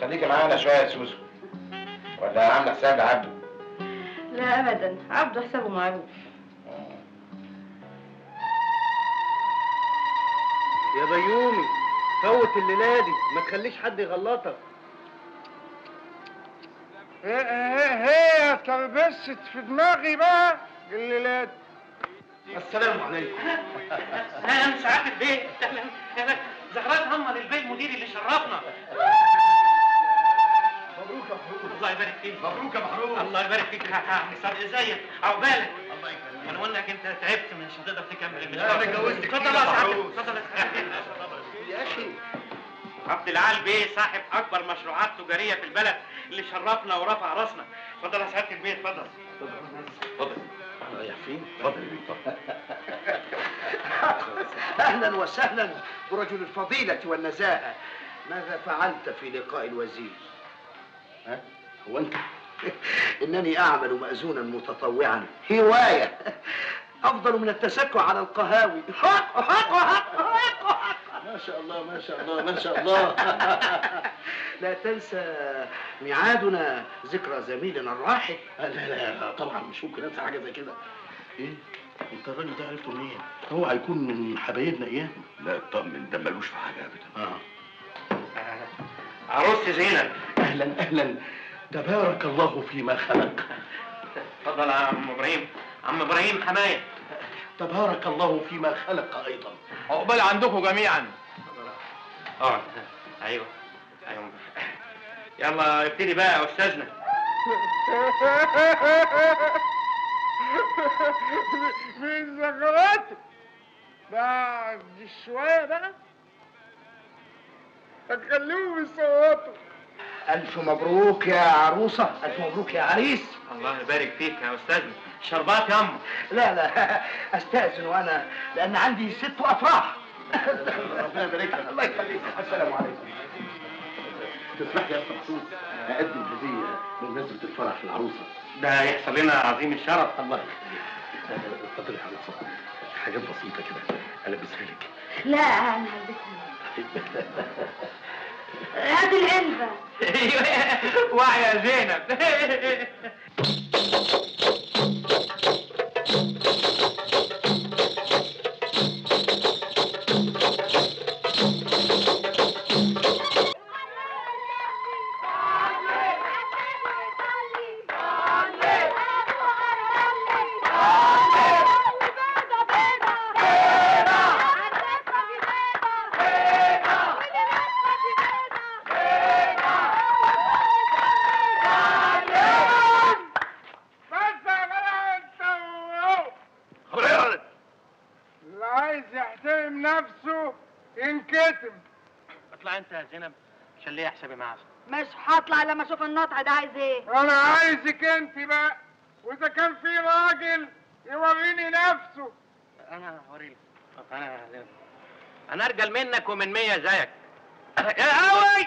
خليكي معانا شويه يا سوسو، ولا عامله حساب لعبده؟ لا ابدا، عبده حسابه معروف. يا بيومي، فوت الليله دي، ما تخليش حد يغلطك. ايه ايه ايه يا تربست في دماغي بقى الليله دي. السلام عليكم. لا انا مش عارف البيت، زهرات هم للبيت مدير اللي شرفنا. مبروك يا محروس. الله يبارك فيك. مبروك يا محروس. الله يبارك فيك يا عم صادق، ازيك؟ عقبالك. الله يكرمك. انا قلنا لك انت تعبت مش هتقدر تكمل. لا انا اتجوزت كتير يا محروس. اتفضل يا سعد. يا اخي عبد العال بيه صاحب اكبر مشروعات تجاريه في البلد اللي شرفنا ورفع راسنا. اتفضل يا سعاده البيه، اتفضل. اتفضل. رايح فين؟ اتفضل يا بيه. اهلا وسهلا برجل الفضيله والنزاهه. ماذا فعلت في لقاء الوزير؟ ها؟ هو انت؟ انني اعمل مأذونا متطوعا هوايه افضل من التسكع على القهاوي. حق حق حق حق. ما شاء الله ما شاء الله ما شاء الله. لا تنسى ميعادنا ذكرى زميلنا الراحل. لا لا لا طبعا مش ممكن انسى حاجه زي كده. ايه؟ انت الراجل ده عرفته منين؟ هو هيكون من حبايبنا اياه؟ لا اطمن، ده ملوش في حاجه ابدا. اه. عروسة زينب. اهلا اهلا، تبارك الله فيما خلق. اتفضل يا عم ابراهيم. عم ابراهيم حمايه. تبارك الله فيما خلق ايضا. عقبال عندكم جميعا. اه ايوه ايوه يلا ابتدي بقى يا استاذنا. من زغراتي بعد شويه بقى هتخليهم يصوتوا. الف مبروك يا عروسه، الف مبروك يا عريس. الله يبارك فيك يا استاذنا. شربات يا امه. لا لا استاذن وانا لان عندي ست افراح. ربنا يبارك لك. الله يخليك. السلام عليكم. تسمح لي يا استاذ حسون اقدم هديه بمناسبه الفرح للعروسه. ده هيحصل لنا عظيم الشرف. الله يخليك. اتفضل يا عروسه، حاجات بسيطه كده البسها لك. لا انا هلبسها. هات العلبة. واعي يا زينب. مش هطلع لما اشوف النطع ده. عايز ايه؟ انا عايزك انت بقى، واذا كان في راجل يوريني نفسه. انا هوريلك. انا انا ارجل منك ومن مية زيك يا قوي.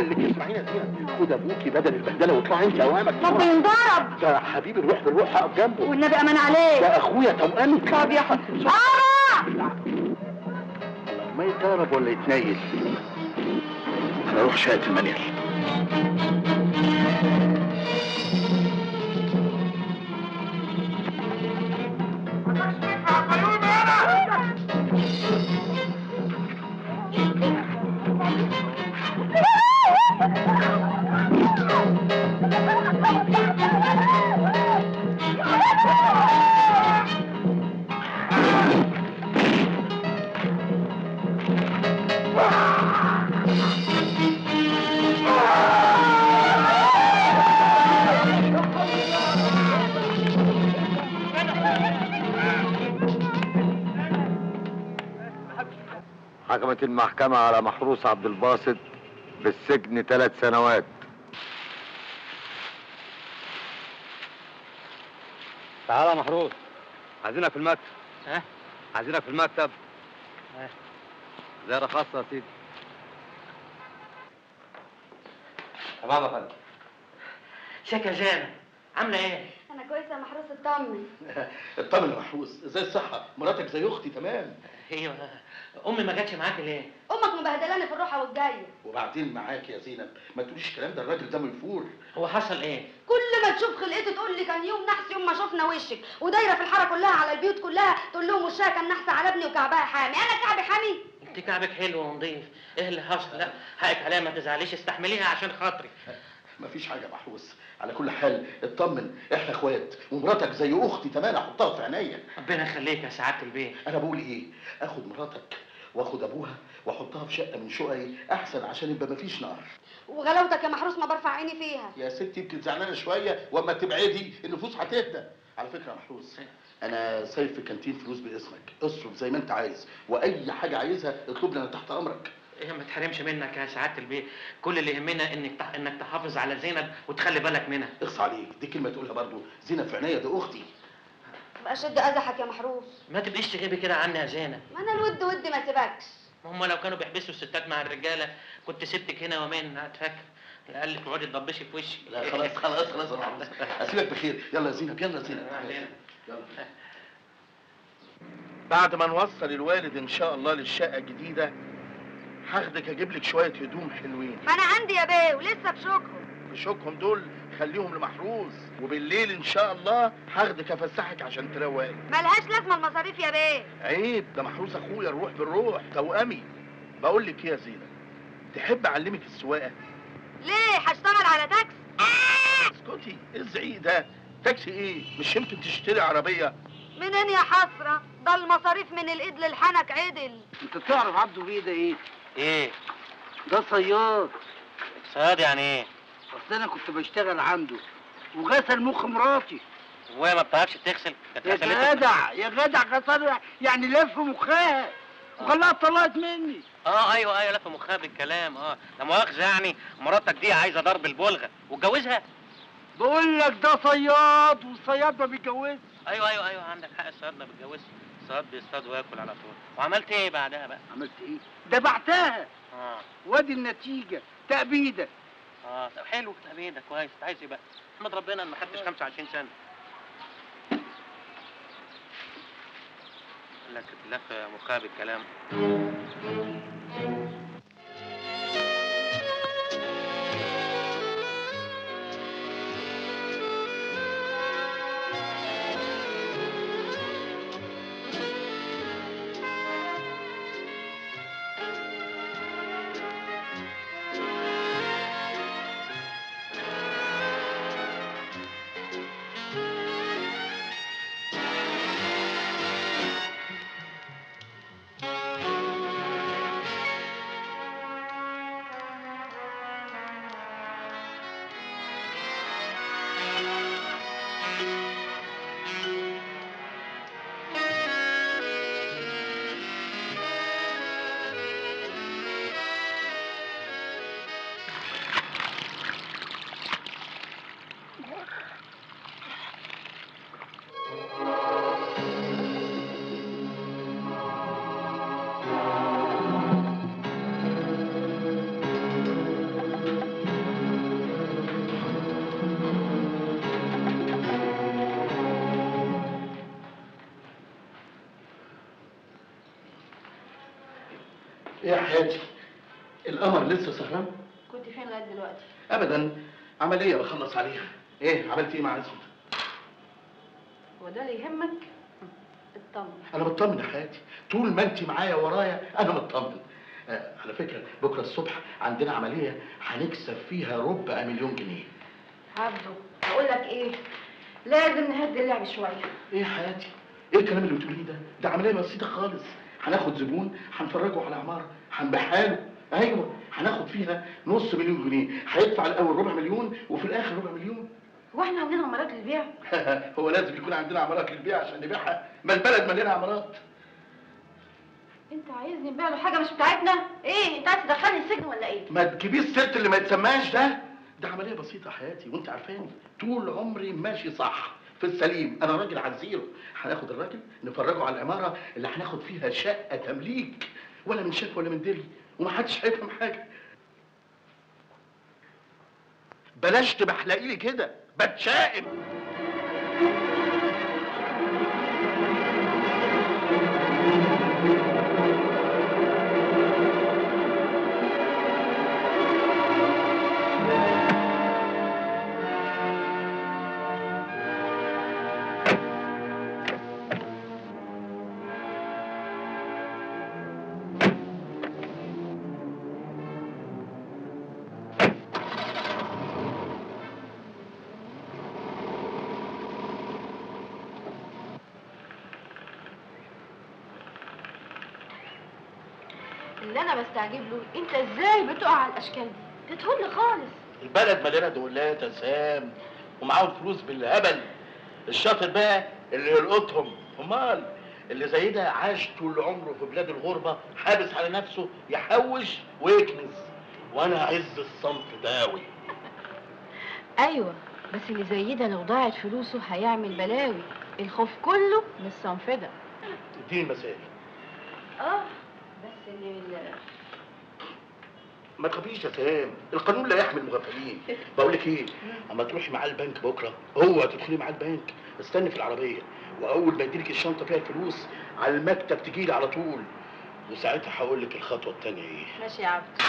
اللي اسمعيني يا زينب، خد ابوكي بدل البهدله واطلعي انت اوامك. طب بينضرب ده حبيبي. الروح بالروح اقف جنبه والنبي امان عليه، ده اخويا توامك. طب يا حسن عرعر ما يتضرب ولا يتنيل. انا اروح شقه المنيل. حكمت المحكمة على محروس عبد الباسط بالسجن ثلاث سنوات. تعالى يا محروس، عايزينك في المكتب. ها؟ عايزينك في المكتب. ها؟ زيارة خاصة يا سيدي. تمام يا فندم. شيك يا جانا، عاملة إيه؟ أنا كويسه يا محروس، اطمن. اطمن يا محروس، ازاي الصحه؟ مراتك زي اختي تمام. ايوه، امي ما جاتش معاك ليه؟ امك مبهدلاني في الروحه والجايه. وبعدين معاك يا زينب، ما تقوليش الكلام ده، الراجل ده منفور. هو حصل ايه؟ كل ما تشوف خلقته تقول لي كان يوم نحس يوم ما شفنا وشك، ودايره في الحاره كلها على البيوت كلها تقول لهم وشها كان نحس على ابني وكعبها حامي. انا كعبي حامي؟ انت كعبك حلو ونضيف. ايه اللي حصل؟ لا حقك عليا، ما تزعليش، استحمليها عشان خاطري. مفيش حاجه يا محروس، على كل حال اطمن، احنا اخوات ومراتك زي اختي تمام، احطها في عينيا. ربنا يخليك يا سعاده البيت. انا بقول ايه، اخد مراتك واخد ابوها واحطها في شقه من شققي احسن، عشان يبقى مفيش نار. وغلاوتك يا محروس ما برفع عيني فيها يا ستي. يمكن زعلانه شويه، واما تبعدي النفوس هتهدى. على فكره يا محروس، انا سايب في كانتين فلوس باسمك، اصرف زي ما انت عايز، واي حاجه عايزها اطلبني، انا تحت امرك. هي ما تحرمش منك يا سعاده البيت، كل اللي يهمنا انك تح... انك تحافظ على زينب وتخلي بالك منها. اخص عليك، دي كلمه تقولها برضو، زينب في عينيا، دي اختي. تبقى شد قزحك يا محروس، ما تبقيش تغيبي كده عني يا زينب. ما انا الود ود ما سيبكش. ما هم لو كانوا بيحبسوا الستات مع الرجاله كنت سبتك هنا ومين هتفكر، على الاقل تقعدي تضبشي في وشي. لا خلاص خلاص خلاص يا محروس، اسيبك بخير. يلا يا زينب، يلا يا زينب. بعد ما نوصل الوالد ان شاء الله للشقه الجديده هاخدك اجيب لك شويه هدوم حلوين. انا عندي يا بيه ولسه بشوكهم. بشوكهم دول خليهم لمحروس، وبالليل ان شاء الله هاخدك افسحك عشان تروقي. ملهاش لازمه المصاريف يا بيه. عيب، ده محروس اخويا، الروح بالروح، توأمي. بقول لك ايه يا زينب، تحب اعلمك السواقه؟ ليه، هشتغل على تاكسي. اسكتي، ايه الزعيق ده؟ تاكسي ايه؟ مش يمكن تشتري عربيه؟ منين يا حسره، ده المصاريف من الايد للحنك عدل. انت تعرف عبده بيه ده ايه؟ ايه؟ ده صياد. صياد يعني ايه؟ اصل انا كنت بشتغل عنده وغسل مخ مراتي. وهي ما بتعرفش تغسل؟ يا جدع يا جدع، غسل يعني لف مخها وخلاها طلعت مني. اه ايوه ايوه، لف مخها بالكلام. اه لا مؤاخذه، يعني مراتك دي عايزه ضرب البلغه واتجوزها؟ بقول لك ده صياد، والصياد ما بيتجوزش. ايوه ايوه ايوه، عندك حق، الصياد ما بيتجوزش، الصياد بيصطاد وياكل على طول. وعملت ايه بعدها بقى؟ عملت ايه؟ ده بعتها. اه وادي النتيجه، تأبيده. اه طب حلو، تأبيده كويس. عايز ايه بقى؟ احمد ربنا ان ما خدتش خمسة وعشرين سنة. قال لك تلف مخها بالكلام. يا حياتي، القمر لسه سهران؟ كنت فين لغايه دلوقتي؟ ابدا، عمليه بخلص عليها. ايه عملت ايه مع اسود؟ هو ده اللي يهمك؟ اطمن. انا مطمن يا حياتي، طول ما انت معايا ورايا انا مطمن. آه على فكره، بكره الصبح عندنا عمليه هنكسب فيها ربع مليون جنيه. عبده هقول لك ايه، لازم نهدي اللعب شويه. ايه يا حياتي، ايه الكلام اللي بتقوليه ده؟ ده عمليه بسيطه خالص، هناخد زبون هنفرجه على عماره هنبيع حاله. ايوه، هناخد فيها نص مليون جنيه، هيدفع الاول ربع مليون وفي الاخر ربع مليون. هو احنا عندنا عمارات للبيع؟ هو لازم يكون عندنا عمارات للبيع عشان نبيعها، ما البلد مليانه عمارات. انت عايزني نبيع له حاجه مش بتاعتنا؟ ايه انت عايز تدخلني السجن ولا ايه؟ ما تجيبيش السيرة اللي ما يتسماش ده، ده عمليه بسيطه يا حياتي، وانت عارفاني طول عمري ماشي صح في السليم، انا راجل على الزيرو. هناخد الراجل نفرجه على العماره اللي هناخد فيها شقه تمليك، ولا من شك ولا من دري، ومحدش هيفهم حاجه. بلاش تبحلقيلي كده، بتشائم. بستعجب له، انت ازاي بتقع على الاشكال دي؟ تدخل خالص. البلد مليانه دولات يا سام، ومعاهم فلوس بالهبل. الشاطر بقى اللي يلقطهم. امال اللي زي ده عاش طول عمره في بلاد الغربه، حابس على نفسه، يحوش ويكنز. وانا عز الصمت داوي. ايوه، بس اللي زي ده لو ضاعت فلوسه هيعمل بلاوي. الخوف كله من الصنف ده. اديني المسائل. اه بس اللي ما تخافيش يا سهام، القانون لا يحمي المغفلين. بقول لك ايه، اما تروحي معاه البنك بكره، هو هتدخلي معاه البنك. استني في العربيه، واول ما يديلك الشنطه فيها الفلوس على المكتب تجيلي على طول، وساعتها هقول لك الخطوه الثانيه ايه. ماشي يا عبد.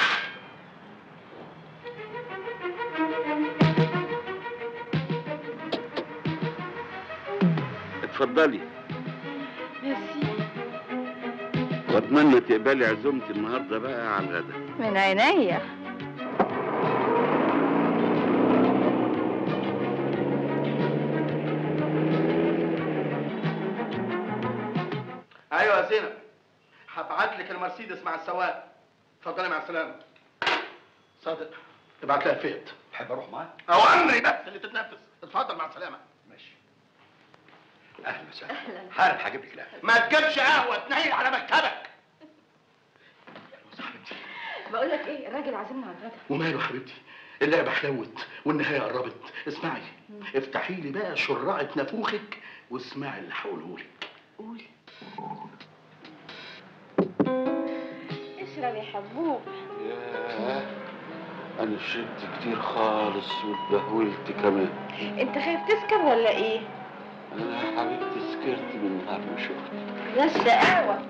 اتفضلي. ميرسي. واتمنى تقبلي عزومتي النهارده بقى على الغدا. من عينيا. ايوه يا زينب، هبعت لك المرسيدس مع السواق. اتفضلي مع السلامه. صادق، ابعت لها فئت. تحب اروح معاك؟ او امري بس اللي تتنفس. اتفضل مع السلامه. ماشي. اهلا وسهلا. حالا هجيب لك الاهل. ما تجيبش قهوه، تنيل على مكتبك. بقول لك ايه، الراجل عازمنا على الغدا. وماله حبيبتي، اللعبه حلوت والنهايه قربت. اسمعي، افتحي لي بقى شرعه نافوخك واسمعي اللي هقوله لك. قولي. اشرب يا حبوب. ياه، انا شربت كتير خالص واتبهولت كمان. انت خايف تسكر ولا ايه؟ انا يا حبيبتي سكرت من نهار ما شفتك. بس قهوه.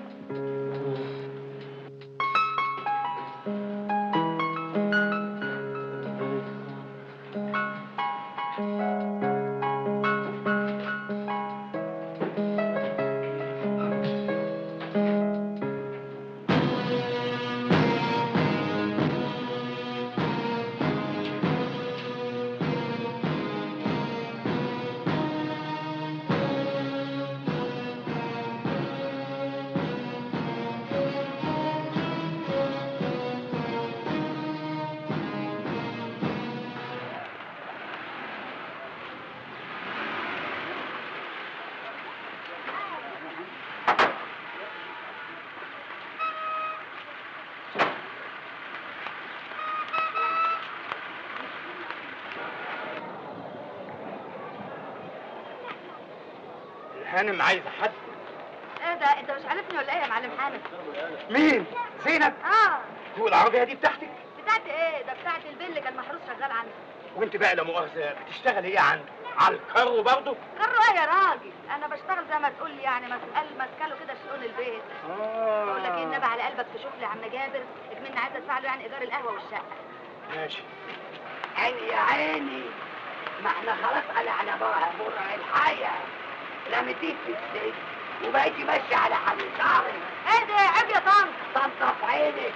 هانم عايزه حد. ايه ده، انت مش عارفني ولا ايه يا معلم حامد؟ مين؟ زينب؟ اه. هو العربيه دي بتاعتك؟ بتاعتي ايه؟ ده بتاعت البيل اللي كان محروس شغال عنده. وانت بقى لا مؤاخذه بتشتغل ايه عنده؟ على الكرو برضه؟ كرو ايه يا راجل؟ انا بشتغل زي ما تقول لي، يعني مسأل مسكله كده شؤون البيت. اه. بقول لك ايه، النبي على قلبك تشوف لي عم جابر، اكملنا عايزه ادفع له يعني ايجار القهوه والشقه. ماشي. عيني يا عيني، ما احنا خلاص على على بره الحياه. رميتيك في السجن وبقيتي ماشيه على حنطاري. ايه ده، عيب يا طنطا. طنطا في عينك.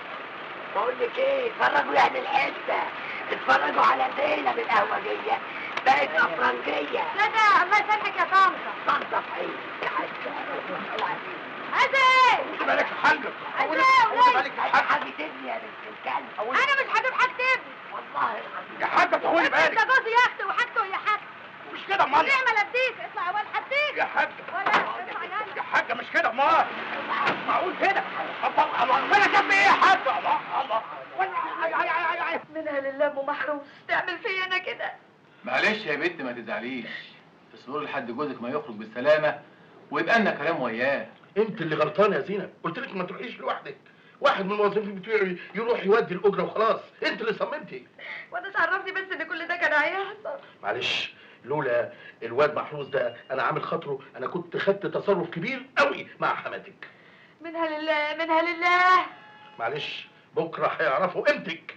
بقول لك ايه، اتفرجوا يعني الحته، اتفرجوا على زينب القهوجيه بقت افرنجيه. لا ده عمال تضحك يا طنطا. طنطا في عينك يا حاجه. ايه ده؟ خدي بالك يا حاجه. ايه ده؟ خدي بالك يا حاجه. حبيبتني يا بنت الكلب. انا مش هجيب حاجتي والله العظيم يا حاجه. طولي بالك، انت جوزي يا اختي وحاجته هي حاجتي. مش كده امال؟ نعمل اديك. اطلع اول حديك يا حاجه. يا حاجه مش كده امال؟ مش معقول كده. الله الله، وانا جنبي ايه يا حاجه؟ الله الله، وانا منها لله. ام محروس تعمل فيا انا كده؟ معلش يا بنت ما تزعليش، اصبري لحد جوزك ما يخرج بالسلامه ويبقى لنا كلام وياه. انت اللي غلطان يا زينب، قلت لك ما تروحيش لوحدك، واحد من الموظفين بتوعي يروح يودي الاجره وخلاص. انت اللي صممتي. وانا تعرفني بس ان كل ده كان هيحصل. معلش لولا الواد محروس ده انا عامل خاطره انا كنت خدت تصرف كبير قوي مع حماتك. منها لله منها لله. معلش بكره هيعرفوا قيمتك.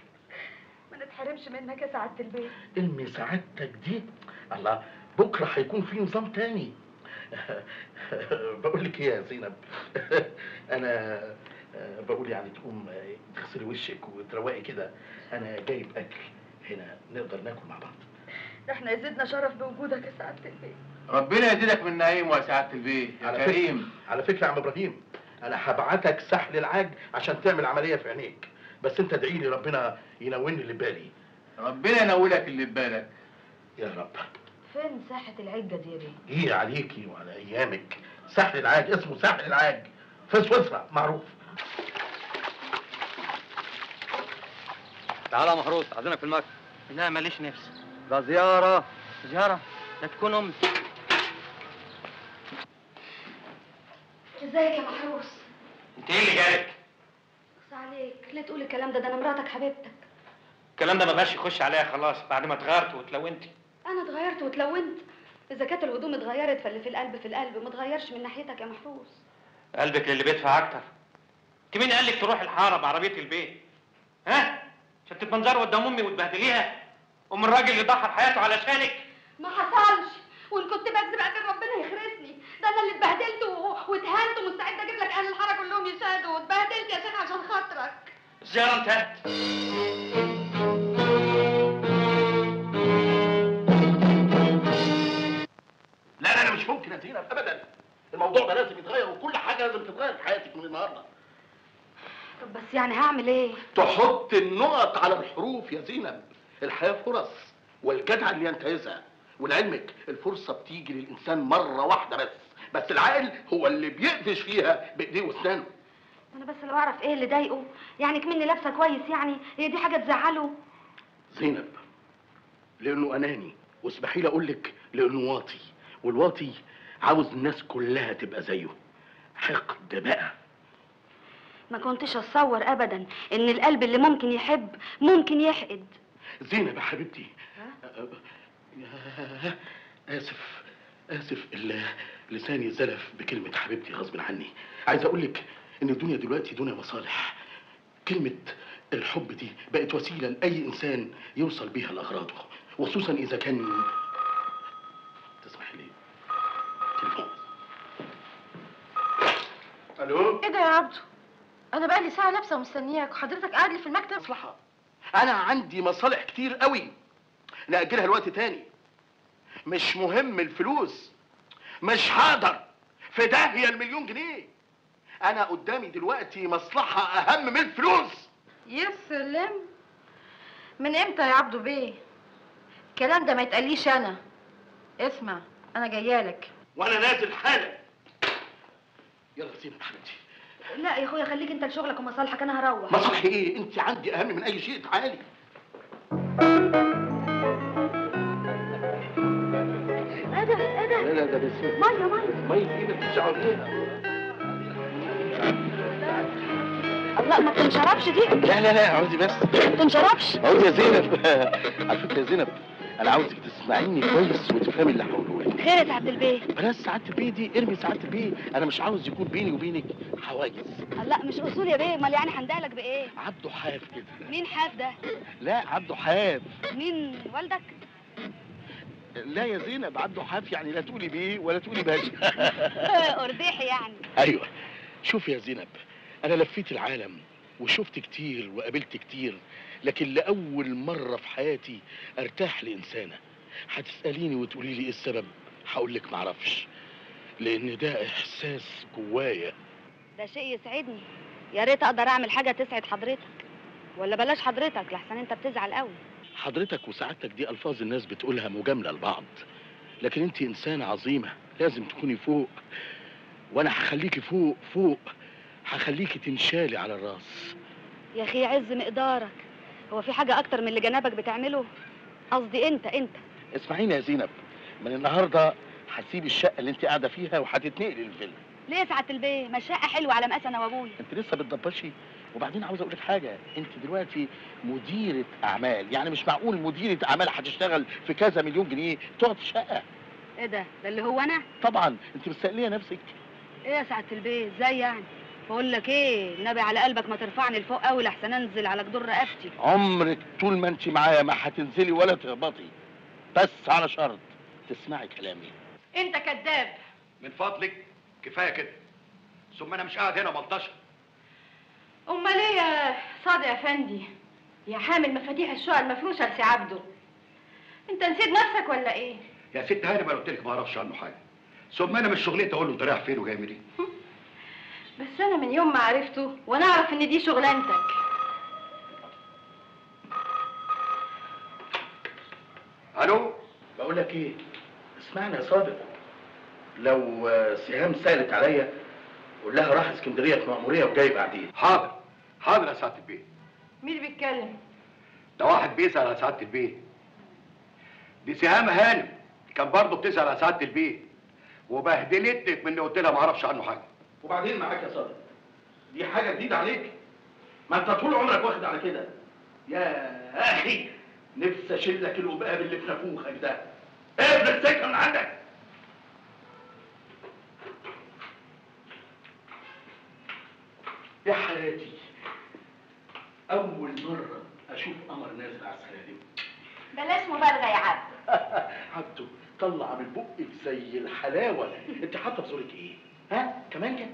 ما نتحرمش منك يا سعاده البيت. المي سعادتك دي الله، بكره هيكون في نظام تاني. بقول لك ايه يا زينب؟ انا بقول يعني تقوم تغسلي وشك وتروقي كده، انا جايب اكل هنا نقدر ناكل مع بعض. احنا يزيدنا شرف بوجودك يا سعاده البيت. ربنا يزيدك من نعيمه يا سعاده البيت يا على كريم. فكرة على فكره يا عم ابراهيم انا هبعتك سحل العاج عشان تعمل عمليه في عينيك، بس انت ادعي لي ربنا ينون اللي ببالي. ربنا ينولك اللي ببالك يا رب. فين ساحه العجه دي يا بيه؟ ايه عليكي وعلى ايامك. سحل العاج اسمه سحل العاج في سويسرا معروف. تعالى يا محروس عايزينك في المكتب. لا ماليش نفس. ده زياره. زياره ده تكون امي. ازيك يا محروس؟ انت ايه اللي جالك؟ بص عليك لا تقول الكلام ده، ده انا مراتك حبيبتك. الكلام ده ما بقاش يخش عليا خلاص بعد ما اتغيرت واتلونتي. انا اتغيرت واتلونت؟ اذا كانت الهدوم اتغيرت فاللي في القلب في القلب ما اتغيرش من ناحيتك يا محروس. قلبك للي بيدفع اكتر. انت مين قالك تروح الحاره بعربيه البيت؟ ها؟ عشان تتمنظري قدام امي وتبهدليها؟ ام الراجل اللي ضحى بحياته علشانك؟ ما حصلش، وان كنت بكذب قبل ربنا يخرسني. ده انا اللي اتبهدلت واتهنت ومستعده اجيب لك اهل الحاره كلهم يشهدوا. واتبهدلت يا شيخ عشان خاطرك. الزياره انتهت. لا لا لا مش ممكن يا زينب ابدا. الموضوع ده لازم يتغير وكل حاجه لازم تتغير في حياتك من النهارده. طب بس يعني هعمل ايه؟ تحط النقط على الحروف يا زينب. الحياه فرص والجدع اللي ينتهزها. ولعلمك الفرصه بتيجي للانسان مره واحده بس، بس العقل هو اللي بيقفش فيها بايديه واسنانه. انا بس لو اعرف ايه اللي ضايقه، يعني كمني لابسه كويس يعني هي دي حاجه تزعله؟ زينب لانه اناني، واسمحي لي اقول لك لانه واطي، والواطي عاوز الناس كلها تبقى زيه. حقد بقى. ما كنتش اتصور ابدا ان القلب اللي ممكن يحب ممكن يحقد. زينب يا حبيبتي. ياه اسف اسف لساني زلف بكلمه حبيبتي غصب عني. عايز اقول لك ان الدنيا دلوقتي دنيا مصالح. كلمه الحب دي بقت وسيله لاي انسان يوصل بيها لاغراضه، وخصوصا اذا كان. تسمحي لي تليفون. الو. ايه ده يا عبده؟ انا بقالي ساعه لابسه ومستنياك وحضرتك قاعد لي في المكتب. مصلحه، انا عندي مصالح كتير قوي نأجلها الوقت تاني. مش مهم الفلوس، مش هقدر. في داهية المليون جنيه. أنا قدامي دلوقتي مصلحة أهم من الفلوس. يا سلام. من إمتى يا عبده بيه؟ الكلام ده ما يتقاليش أنا. اسمع أنا جايالك. وأنا نازل حالا. يلا سيبك يا حبيبتي. لا يا أخويا خليك أنت لشغلك ومصالحك، أنا هروح. مصالحي إيه؟ أنت عندي أهم من أي شيء. تعالي. لا لا ده بس ميه ميه ميه ايه ما تشربش عليها. لا ما تنشربش دي. لا لا لا عاوزي بس ما تنشربش. عاوز يا زينب على فكره يا زينب انا عاوزك تسمعيني كويس وتفهمي اللي هقوله لك. خير يا سعاده البيه؟ بلاش سعاده البيه دي، ارمي سعاده البيه. انا مش عاوز يكون بيني وبينك حواجز. لا مش اصول يا بيه. امال يعني هندهلك بايه؟ عبده حاف كده. مين حاف ده؟ لا عبده حاف. مين والدك؟ لا يا زينب عبده حاف يعني لا تقولي بيه ولا تقولي باشا. ارديحي يعني. ايوه. شوف يا زينب انا لفيت العالم وشفت كتير وقابلت كتير، لكن لاول مره في حياتي ارتاح لانسانه. هتساليني وتقولي لي ايه السبب؟ هقول لك معرفش، لان ده احساس جوايا. ده شيء يسعدني. يا ريت اقدر اعمل حاجه تسعد حضرتك. ولا بلاش حضرتك لحسن انت بتزعل قوي. حضرتك وسعادتك دي الفاظ الناس بتقولها مجامله لبعض، لكن انت انسانه عظيمه لازم تكوني فوق، وانا هخليكي فوق فوق. هخليكي تنشالي على الراس. يا اخي عز مقدارك. هو في حاجه اكتر من اللي جنابك بتعمله؟ قصدي انت انت اسمعيني يا زينب، من النهارده هسيب الشقه اللي انت قاعده فيها وهتتنقلي للفيلا. ليه سعة البيه؟ ما الشقة حلوة على مقاس انا وابويا. انت لسه بتضبشي، وبعدين عاوز اقول لك حاجة، انت دلوقتي مديرة اعمال، يعني مش معقول مديرة اعمال هتشتغل في كذا مليون جنيه تقعد في شقة. ايه ده؟ ده اللي هو انا؟ طبعا انت مستقلية نفسك. ايه يا سعة البيه؟ ازاي يعني؟ بقول لك ايه، النبي على قلبك ما ترفعني لفوق قوي لحسن انزل على جدور رقبتي. عمرك طول ما انت معايا ما هتنزلي ولا تهبطي، بس على شرط تسمعي كلامي. انت كذاب. من فضلك كفايه كده، ثم انا مش قاعد هنا ملطشه. امال ايه يا صادق افندي يا حامل مفاتيح الشقق المفروشه لسي عبده؟ انت نسيت نفسك ولا ايه؟ يا ست هاني ما قلت لك ما اعرفش عنه حاجه، ثم انا مش شغلتي اقول له انت رايح فين وجاي منين. بس انا من يوم ما عرفته وانا اعرف ان دي شغلانتك. الو، بقول لك ايه، اسمعني يا صادق، لو سهام سالت عليا قول لها راح اسكندريه في مأموريه وجاي بعدين. حاضر حاضر يا سعاده البيه. مين اللي بيتكلم؟ ده واحد بيسال على سعاده البيه. دي سهام هانم كان برضه بتسال على سعاده البيه وبهدلتك من اللي قلت لها ما اعرفش عنه حاجه. وبعدين معاك يا صادق، دي حاجه جديده عليك، ما انت طول عمرك واخد على كده. يا اخي نفسي اشيلك الوباب اللي في نافوخك ده. ابن السكه من عندك. يا حياتي، اول مره اشوف قمر نازل على السلالم. بلاش مبالغه يا عبد. عبده طلع من بقك زي الحلاوه. انت حاطه في زورك ايه؟ ها كمان كده؟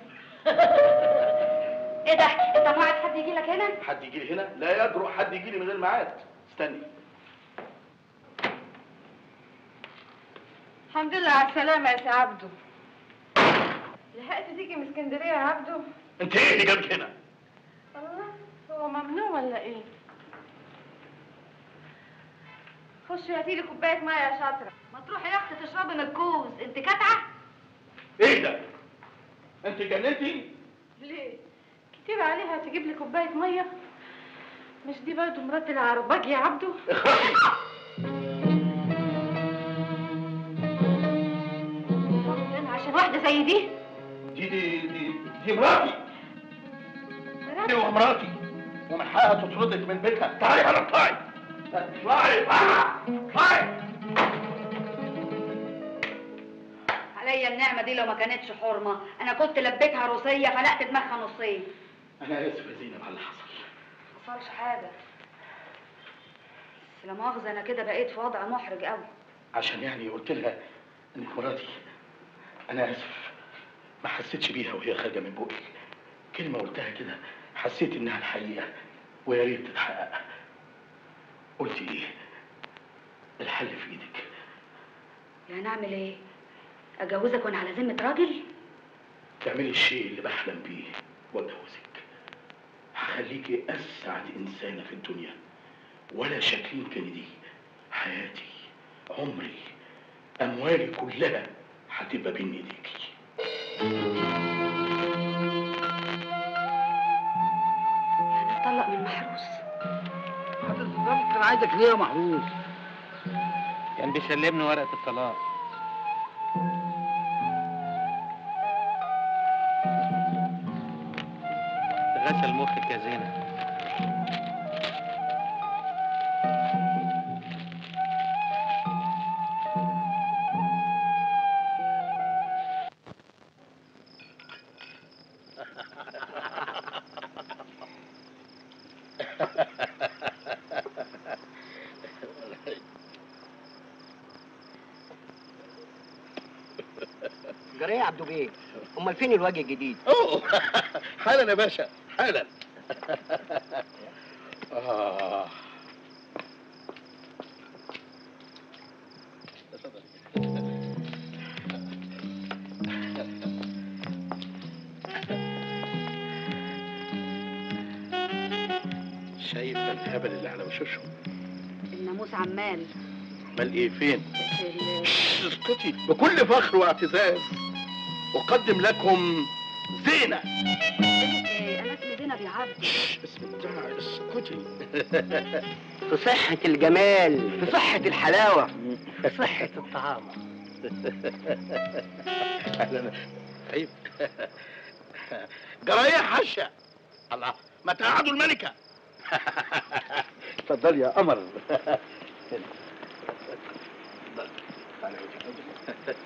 ايه ده؟ انت موعد حد يجي لك هنا؟ حد يجي لي هنا؟ لا يجرؤ حد يجي لي من غير ميعاد. استني. الحمد لله على السلامه يا سي عبده. لحقت تيجي من اسكندريه يا عبده؟ انت ايه اللي جابك هنا؟ الله، هو ممنوع ولا ايه؟ خش هاتي لي كوبايه ميه يا شاطره. ما تروحي يا اختي تشربي من الكوز، انت كاتعه؟ ايه ده؟ انت جننتي؟ ليه؟ كتير عليها تجيب لي كوبايه ميه؟ مش دي برضه مرات العرباج يا عبده؟ عشان واحده زي دي؟ دي دي دي دي مراتي. دي ومراتي ومن حقها تطردك من بيتها. تعالي على اطلعي اطلعي اطلعي. عليا النعمه دي لو ما كانتش حرمه، انا كنت لبيتها روسيه فلقت دماغها نصين. انا اسف يا زينب على اللي حصل. ما حصلش حاجه، بس لا مؤاخذه انا كده بقيت في وضع محرج قوي. عشان يعني قلت لها انك مراتي. انا اسف، ما حسيتش بيها وهي خارجه من بوقي. كلمه قلتها كده حسيت انها الحقيقه ويا ريت تتحقق. قلت ايه؟ الحل في ايدك. يعني اعمل ايه؟ اجوزك وانا على ذمه راجل؟ تعملي الشيء اللي بحلم بيه واتجوزك. هخليكي اسعد انسانه في الدنيا، ولا شاكين كندي. حياتي، عمري، اموالي كلها هتبقى بين ايديكي. يعني اتطلق من محروس؟ حضرتك الظابط كان عايزك ليه يا محروس؟ كان بيسلمني ورقه الطلاق. غسل مخك يا زينب. جرى يا عبده بيه؟ امال فين الوجه الجديد؟ اوه حالا يا باشا حالا. آه. شايف الهبل اللي على وشوشه؟ الناموس عمال. مال ايه؟ فين؟ اسكتي بكل فخر واعتزاز اقدم لكم زينة. بسم الله. اسكتي. في صحة الجمال، في صحة الحلاوة، في صحة الطعام. أهلا. جرايح حشه. الله، ما تقعدوا الملكه. اتفضل يا قمر.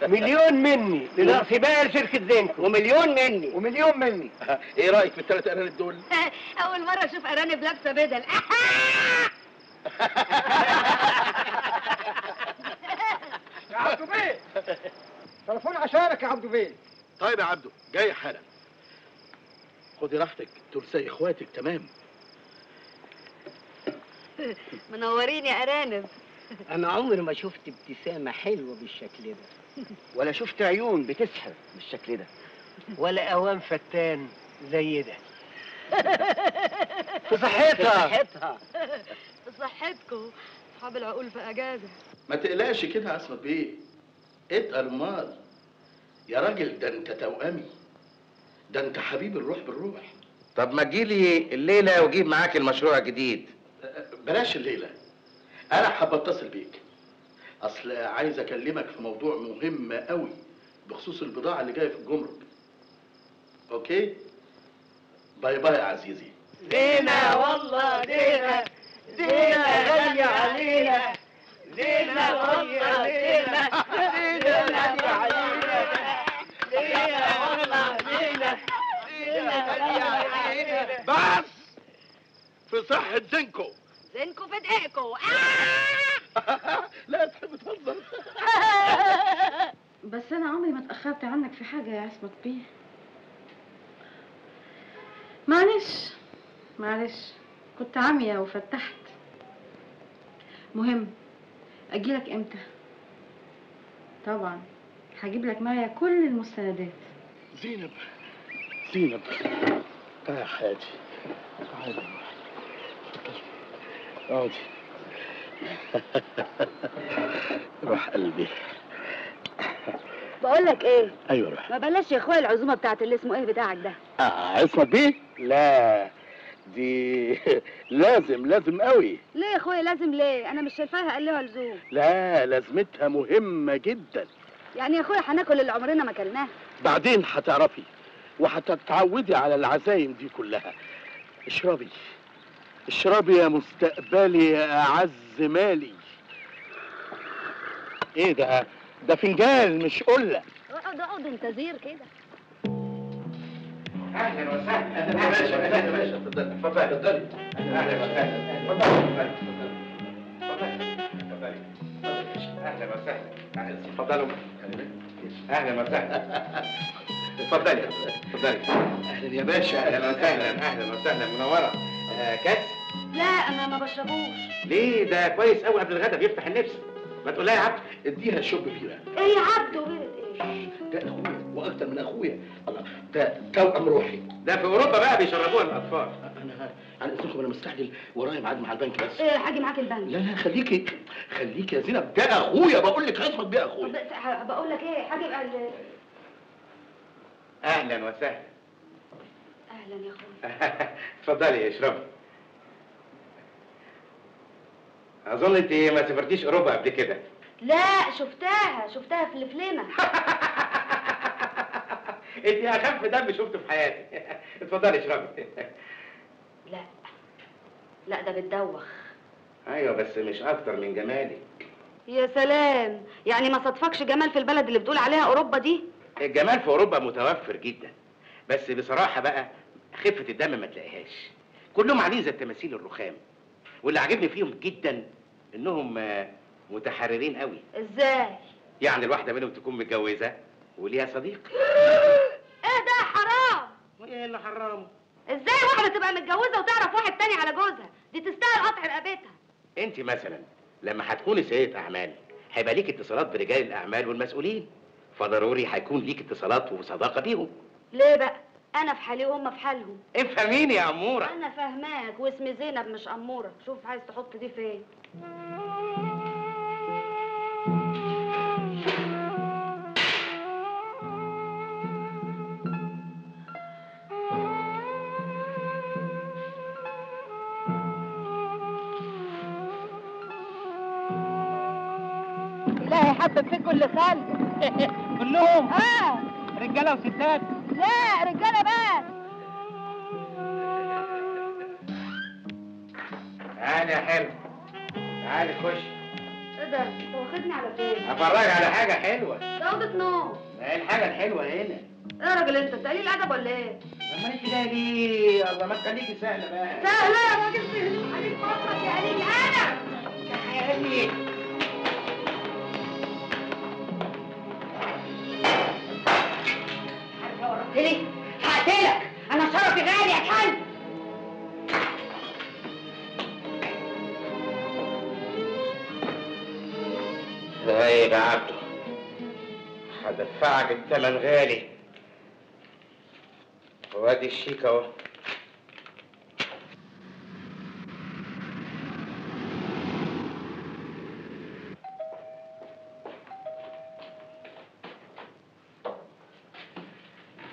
مليون مني لنقص بقى لشركه زينكم، ومليون مني ومليون مني. ايه رايك في الثلاث ارانب دول؟ اول مره اشوف ارانب لابسه بدل. يا عبده بيه، تليفون عشانك يا عبده بيه. طيب يا عبده، جاي حالا، خدي راحتك، ترسي اخواتك. تمام. منورين يا ارانب. أنا عمري ما شفت ابتسامة حلوة بالشكل ده، ولا شفت عيون بتسحر بالشكل ده، ولا أوان فتان زي ده. في صحتها في صحتها في صحتكم، أصحاب العقول في أجازة. ما تقلقش كده يا عصمت بيه، اتقل مال يا راجل، ده أنت توأمي، ده أنت حبيب الروح بالروح. طب ما تجيلي الليلة وجيب معاك المشروع الجديد. بلاش الليلة، أنا حابب أتصل بيك، أصل عايز أكلمك في موضوع مهم أوي بخصوص البضاعة اللي جاية في الجمرك. أوكي؟ باي باي يا عزيزي. دينا والله دينا، دينا غالية علينا، دينا والله دينا، دينا غالية علينا، دينا والله دينا، دينا غالية علينا. بس في صحة زينكو، زينكو في دقيقكو. آه! لا تحب تهزر. بس انا عمري ما اتاخرت عنك في حاجه يا عصمت بيه. معلش معلش، كنت عمية وفتحت. مهم، اجيلك امتى؟ طبعا هجيب لك معايا كل المستندات. زينب زينب تعالي يا حاجي، تعالي اقعدي. روح قلبي. بقول لك ايه؟ ايوه روح. ما بلاش يا اخويا العزومه بتاعت اللي اسمه ايه بتاعك ده. اه عصمت بيه؟ لا دي لازم لازم قوي. ليه يا اخويا لازم ليه؟ انا مش شايفاها قال لها لزوم. لا لازمتها مهمه جدا. يعني يا اخويا هناكل اللي عمرنا ما كلناه. بعدين هتعرفي وهتتعودي على العزايم دي كلها. اشربي اشربي يا مستقبلي يا اعز مالي. ايه ده؟ ده فنجان مش قله. اقعد اقعد انت زير كده. اهلا وسهلا. اهلا باشا، اهلا باشا، اتفضلي اتفضلي اتفضلي. اهلا وسهلا، اتفضلي اتفضلي اتفضلي اتفضلي. اهلا وسهلا، اتفضلوا. اهلا وسهلا، اتفضلي اتفضلي. اهلا يا باشا، اهلا وسهلا، اهلا وسهلا، منوره. كاس؟ لا انا ما بشربوش. ليه؟ ده كويس قوي، قبل الغدا بيفتح النفس. ما تقول لها يا عبد اديها شوب بيره. ايه يا عبد وبيره ايه؟ ده اخويا واكتر من اخويا. الله، ده توأم روحي. ده في اوروبا بقى بيشربوها الاطفال. انا على اذنكم انا مستعجل، ورايا ميعاد مع البنك بس. ايه هاجي معاك البنك. لا لا خليكي خليكي يا زينب، ده اخويا بقول لك، عصمت بيه اخويا. طب بقول لك ايه؟ هاجي بقى. اهلا وسهلا. اهلا يا اخويا. اتفضلي اشربي. اظن انت ما سافرتيش اوروبا قبل كده. لا شفتها شفتها في الفليمه. انت اخف دم شفته في حياتي. اتفضلي اشربي. لا لا ده بتدوخ. ايوه بس مش اكتر من جمالك. يا سلام، يعني ما صدفكش جمال في البلد اللي بتقول عليها اوروبا دي؟ الجمال في اوروبا متوفر جدا، بس بصراحه بقى خفه الدم ما تلاقيهاش. كلهم عاملين زي التماثيل الرخام، واللي عاجبني فيهم جدا انهم متحررين قوي. ازاي؟ يعني الواحده منهم تكون متجوزه وليها صديق. ايه ده حرام؟ وايه اللي حرام؟ ازاي واحده تبقى متجوزه وتعرف واحد تاني على جوزها؟ دي تستاهل قطع رقبتها. انت مثلا لما هتكوني سيده اعمال هيبقى ليك اتصالات برجال الاعمال والمسؤولين، فضروري هيكون ليك اتصالات وصداقه بيهم. ليه بقى؟ أنا في حالي وهم في حالهم. افهميني يا أمورة. أنا فاهماك، واسمي زينب مش أمورة. شوف عايز تحط دي فين. لا يا حبيبتي، كل خالد. كلهم؟ آه رجالة وستات. لا رجاله بس. تعالي يا حلو، تعالي خش. ايه ده؟ انت واخدني على فين؟ هفرجك على حاجه حلوه. جوده نوم. ما هي الحاجه الحلوه هنا. ايه يا راجل انت؟ تقليل ادب ولا ايه؟ امال انت جايه ليه؟ الله ما تخليكي سهله بقى. سهله؟ راجل سهل عليك مصرك يا قليل انا. يا حياتي. ليه؟ هقتلك انا، شرفي غالي يا كلب. طيب يا عبده، هدفعك الثمن غالي، وادي الشيك اهو.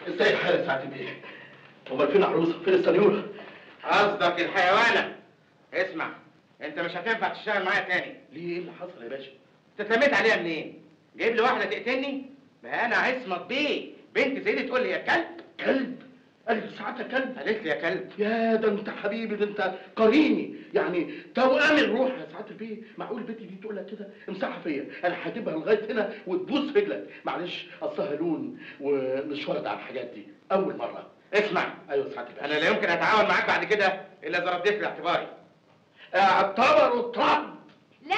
ازاي الحال يا سعد بيه؟ امال فين عروسه؟ فين السنيوره؟ قصدك الحيوانه. اسمع، انت مش هتنفع تشتغل معايا تاني. ليه؟ ايه اللي حصل يا باشا؟ انت اتلميت عليها منين؟ جايب لي واحده تقتلني؟ ما انا عصمت بيه بنت زينب تقول لي يا كلب. كلب؟ قال ساعتها كلب؟ قالت لي يا كلب. يا ده انت حبيبي، ده انت قريني، يعني توأم الروح يا سعاده البيه. معقول بنتي دي تقول لك كده؟ امسحها فيا، انا هجيبها لغايه هنا وتبوس رجلك. معلش اصلها لون ومش ورد على الحاجات دي اول مره. اسمع. ايوه سعاده البيه. انا لا يمكن اتعاون معاك بعد كده الا اذا رديت لاعتباري. اعتبر الطعن. لا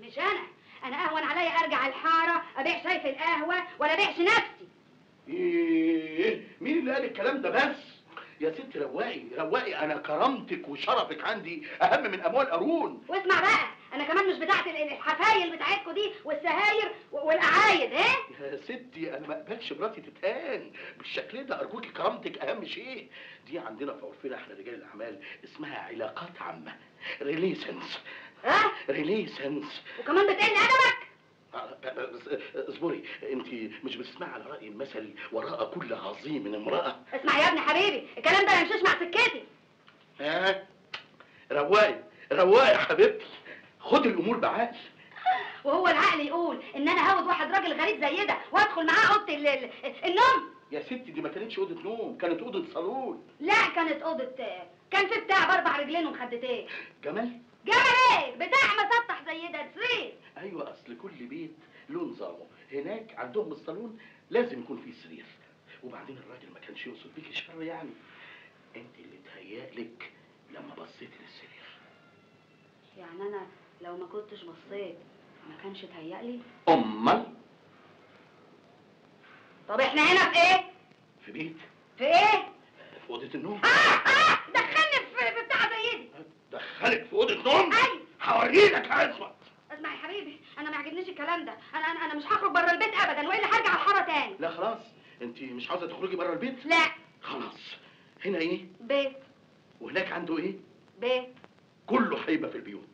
مش انا، انا اهون عليا ارجع الحاره ابيع شاي في القهوه ولا ابيعش نفسي. ايه مين اللي قال الكلام ده؟ بس يا ستي رواقي رواقي، انا كرامتك وشرفك عندي اهم من اموال قارون. واسمع بقى، انا كمان مش بتاعت الحفايل بتاعتكوا دي والسهاير والاعايد. ايه يا ستي، انا ما اقبلش مراتي تتهان بالشكل ده، ارجوكي كرامتك اهم شيء. دي عندنا في عرفنا احنا رجال الاعمال اسمها علاقات عامه، ريليسنس. ها؟ ريليسنس. وكمان بتقل ادبك. اصبري، انت مش بتسمعي على راي المثل وراء كل عظيم امراه؟ اسمع يا ابني حبيبي، الكلام ده ما يمشيش مع سكتي. ها رواقي رواقي يا حبيبتي، خدي الامور بعقل. وهو العقل يقول ان انا هاخد واحد راجل غريب زي ده وادخل معاه اوضه النوم؟ يا ستي دي ما كانتش اوضه نوم، كانت اوضه صالون. لا كانت اوضه، كان في بتاع باربع رجلين ومخدتين. جمل؟ جمل ايه؟ بتاع مسطح زي ده سرير. ايوه اصل كل بيت له نظامه، هناك عندهم الصالون لازم يكون فيه سرير. وبعدين الراجل ما كانش يقصد بيكي شر، يعني انت اللي اتهيألك لما بصيت للسرير. يعني انا لو ما كنتش بصيت ما كانش اتهيألي؟ امال؟ طب احنا هنا في ايه؟ في بيت. في ايه؟ في اوضه النوم. اه اه دخلني في بتاع زي دي. دخلك في اوضه نوم؟ ايوه هوريلك. عصمت. اسمع يا حبيبي، انا ما عجبنيش الكلام ده، انا انا انا مش هخرج بره البيت ابدا، والا هرجع الحاره تاني. لا خلاص، انت مش عاوزه تخرجي بره البيت؟ لا خلاص، هنا ايه؟ بيت. وهناك عنده ايه؟ بيت. كله هيبقى في البيوت.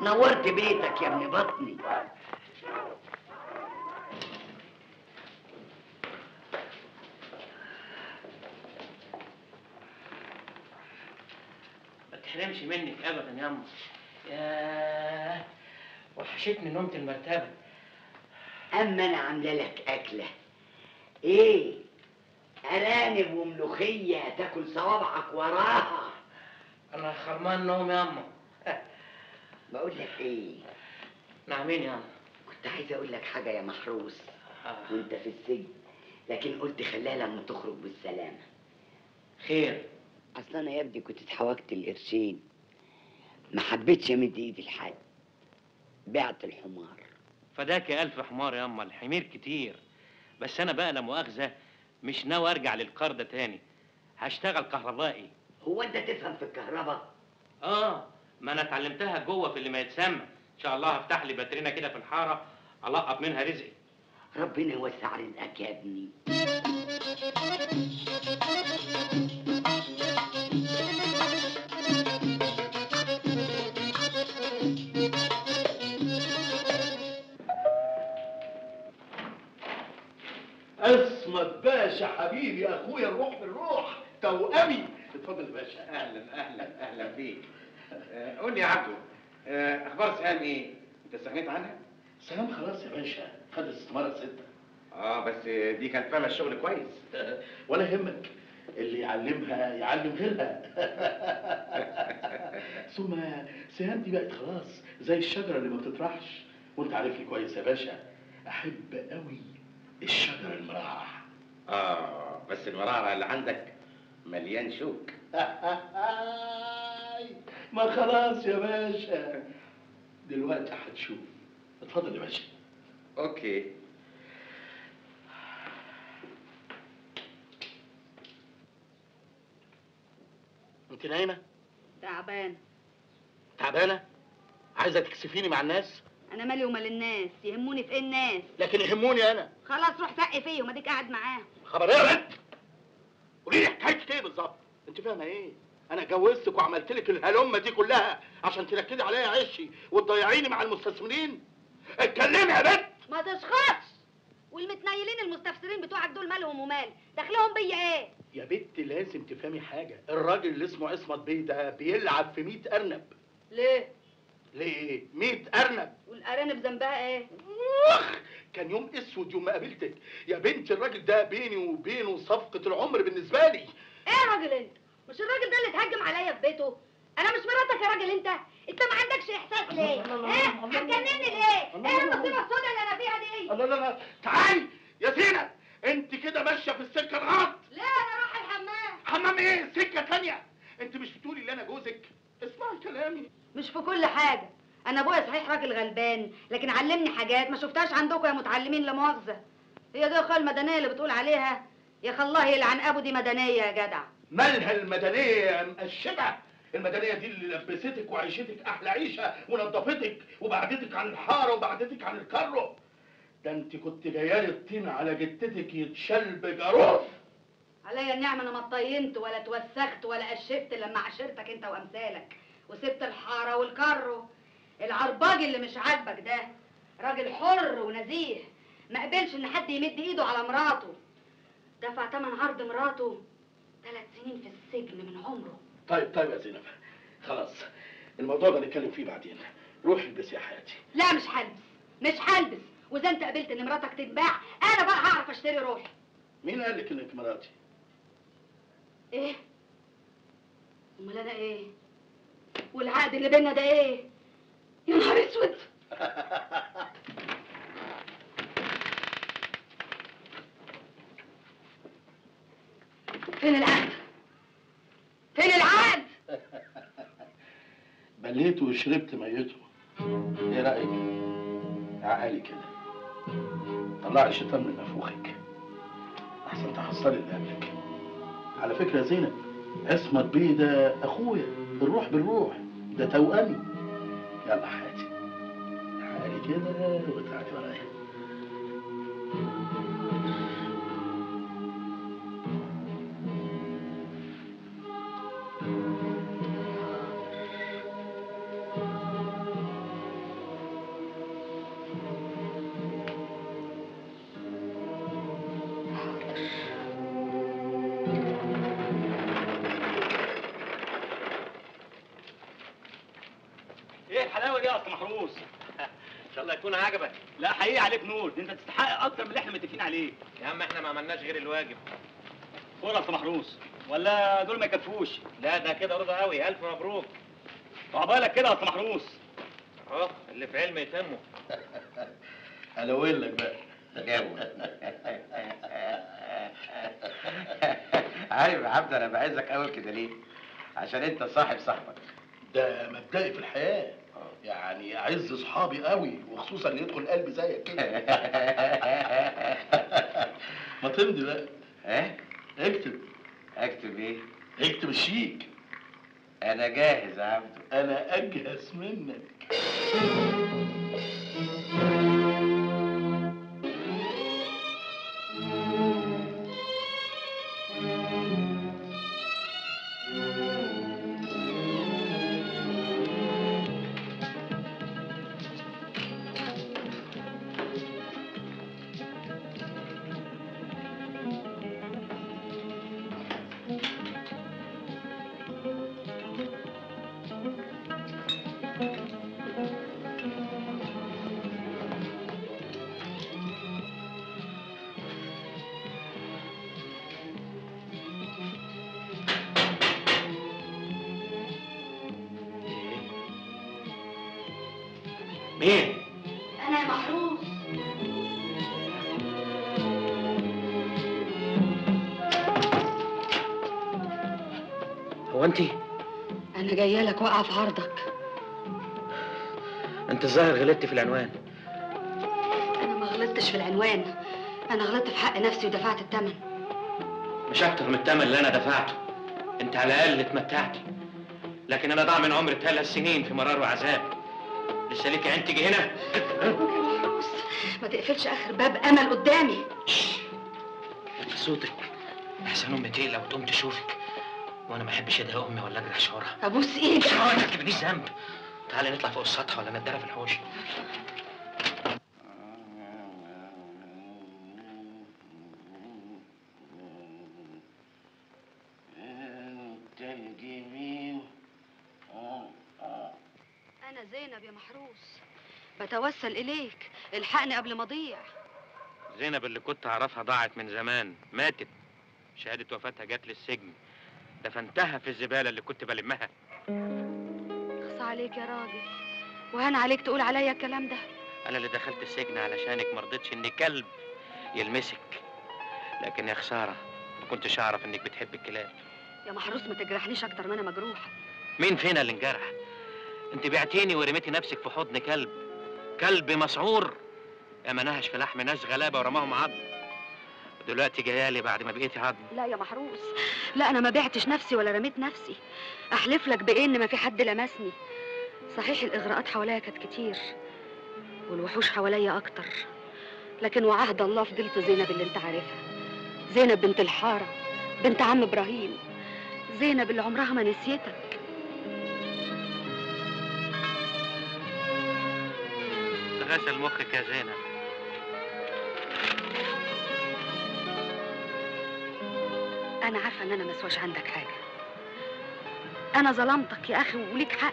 نورت بيتك يا ابن بطني. ما تحرمش منك ابدا يا امي. ياه وحشتني نومه المرتبه. اما انا عامله لك اكله ايه؟ ارانب وملوخيه تاكل صوابعك وراها. انا خرمان نوم يا امي. بقول لك ايه، مع مين يعني؟ كنت عايزه اقول لك حاجه يا محروس آه. وانت في السجن، لكن قلت خليها لما تخرج بالسلامه. خير؟ اصل انا يا ابني كنت اتحوجت القرشين، ما حبيتش امد ايدي لحد، بعت الحمار. فداك الف حمار يا اما، الحمير كتير. بس انا بقى لا مؤاخذه مش ناوي ارجع للقار ده تاني، هشتغل كهربائي. هو انت تفهم في الكهرباء؟ اه، ما انا اتعلمتها جوه في اللي ما يتسمى. ان شاء الله هفتح لي باترينا كده في الحاره القط منها رزقي. ربنا يوسع رزقك يا ابني. عصمت باشا حبيبي، اخويا الروح بالروح، توأمي. اتفضل يا باشا. اهلا اهلا اهلا بيك. آه قول لي يا عبده، آه اخبار سهام ايه؟ انت استغنيت عنها؟ سهام خلاص يا باشا، خدت استماره سته. اه بس دي كانت فاهمه الشغل كويس. ولا يهمك، اللي يعلمها يعلم غيرها. ثم سهام دي بقت خلاص زي الشجره اللي ما بتطرحش، وانت عارفني كويس يا باشا، احب قوي الشجر المرعرع. اه بس المرعرع اللي عندك مليان شوك. ما خلاص يا باشا، دلوقتي هتشوف. اتفضل يا باشا. اوكي. انت نايمه؟ تعبانه. تعبانه؟ عايزه تكسفيني مع الناس؟ أنا مالي ومال الناس، يهموني في إيه الناس؟ لكن يهموني أنا. خلاص روح سقي فيهم، أديك قاعد معاهم. خبر إيه يا بنت؟ قولي لي حكايتك إيه بالظبط؟ أنت فاهمة إيه؟ أنا اتجوزتك وعملت لك الهلمة دي كلها عشان تركدي عليا عشي وتضيعيني مع المستثمرين؟ اتكلمي يا بنت. ما تشخطش، والمتنيلين المستفسرين بتوعك دول مالهم ومال؟ دخلهم بيا إيه؟ يا بنت لازم تفهمي حاجة، الراجل اللي اسمه عصمت بيه ده بيلعب في مية أرنب. ليه؟ ليه؟ مية أرنب. والأرانب ذنبها إيه؟ كان يوم أسود يوم ما قابلتك يا بنتي. الراجل ده بيني وبينه صفقة العمر بالنسبة لي. إيه يا راجل أنت؟ مش الراجل ده اللي اتهجم عليا في بيته؟ أنا مش مراتك يا راجل أنت؟ أنت ما عندكش إحساس ليه؟ إيه؟ هتجنني ليه؟ إيه المصيبة السوداء اللي أنا فيها دي؟ الله الله الله، تعالي يا زينب، أنت كده ماشية في السكة الغلط. لا أنا رايحة الحمام. حمام إيه؟ سكة تانية. أنت مش بتقولي اللي أنا جوزك؟ اسمعي كلامي. مش في كل حاجة، أنا أبويا صحيح راجل غلبان، لكن علمني حاجات ما شفتهاش عندكم يا متعلمين. لا مؤاخذة، هي دي أخويا المدنية اللي بتقول عليها؟ يا خالله يلعن أبو، دي مدنية يا جدع. مالها المدنية يا مقشبة؟ المدنية دي اللي لبستك وعيشتك أحلى عيشة ونظفتك وبعدتك عن الحارة وبعدتك عن الكرة. ده أنت كنت جايالي الطين على جدتك يتشلب جروف. عليا النعمة، أنا ما اتطينت ولا اتوسخت ولا أشفت لما عشرتك أنت وأمثالك، وسبت الحاره والكره. العرباج اللي مش عاجبك ده راجل حر ونزيه، ما قبلش ان حد يمد ايده على مراته. دفع ثمن عرض مراته، ثلاث سنين في السجن من عمره. طيب طيب يا زينب، خلاص الموضوع ده نتكلم فيه بعدين. روحي البسي يا حياتي. لا مش هلبس، مش هلبس. واذا انت قبلت ان مراتك تتباع، انا بقى هعرف اشتري روحي. مين قال لك انك مراتي؟ ايه؟ امال انا ايه؟ والعقد اللي بينا ده ايه؟ يا نهار اسود. فين العقد؟ فين العقد؟ بليت وشربت ميته. ايه رايك؟ عقلي كده، طلعي الشيطان من نافوخك احسن تحصلي اللي قبلك. على فكره يا زينب، عصمت بيه ده اخويا الروح بالروح، ده توأمي. يلا حياتي، حالي كده وتعالي ورايا. عجبك؟ لا حقيقي عليك نور، انت تستحق اكتر من اللي احنا متفقين عليه. يا عم احنا ما عملناش غير الواجب. فرص محروس ولا دول ما يكفوش؟ لا ده كده رضا قوي. الف مبروك. وعبالك كده يا محروس، اه اللي في علمه يتمه. انا اقول لك بقى جابر. عارف يا عبد انا بعزك قوي كده ليه؟ عشان انت صاحب صاحبك. ده مبدئي في الحياه. يعني اعز اصحابي قوي وخصوصا اللي يدخل قلبي زيك كده. ما تمضي بقى. ايه؟ اكتب. اكتب ايه؟ اكتب الشيك. انا جاهز يا عبده. انا اجهز منك. جايه لك واقعه في عرضك. انت الظاهر غلطت في العنوان. انا ما غلطتش في العنوان، انا غلطت في حق نفسي ودفعت الثمن. مش اكتر من الثمن اللي انا دفعته. انت على الاقل اتمتعتي، لكن انا ضاع من عمري ثلاث سنين في مرار وعذاب. لسه ليك عين تيجي هنا؟ يا محروس ما تقفلش اخر باب امل قدامي. شش ارفع صوتك احسن امي تقلق وتقوم تشوفك، وانا ما احبش اضايق امي ولا اجرح شعورها. ابوس ايدك. مش ما تجيبنيش ذنب. تعالي نطلع فوق السطح ولا ندارى في الحوش. انا زينب يا محروس، بتوسل اليك الحقني قبل ما اضيع. زينب اللي كنت اعرفها ضاعت من زمان، ماتت. شهاده وفاتها جت للسجن، دفنتها في الزباله اللي كنت بلمها. اخص عليك يا راجل، وهان عليك تقول عليا الكلام ده. انا اللي دخلت السجن علشانك، ما رضيتش ان كلب يلمسك، لكن يا خساره ما كنتش اعرف انك بتحب الكلاب. يا محروس ما تجرحنيش اكتر ما انا مجروحه. مين فينا اللي انجرح؟ انت بعتيني ورميتي نفسك في حضن كلب، كلب مسعور امنهش في لحم ناس غلابه ورماهم عضم. دلوقتي جايالي بعد ما بقيتي عضم. لا يا محروس، لا انا ما بعتش نفسي ولا رميت نفسي، احلف لك بايه ان ما في حد لمسني. صحيح الاغراءات حواليا كانت كتير والوحوش حواليا اكتر، لكن وعهد الله فضلت زينب اللي انت عارفها، زينب بنت الحاره، بنت عم ابراهيم، زينب اللي عمرها ما نسيتك. غسل مخك يا زينب. أنا عارفة إن أنا مسواش عندك حاجة. أنا ظلمتك يا أخي وليك حق،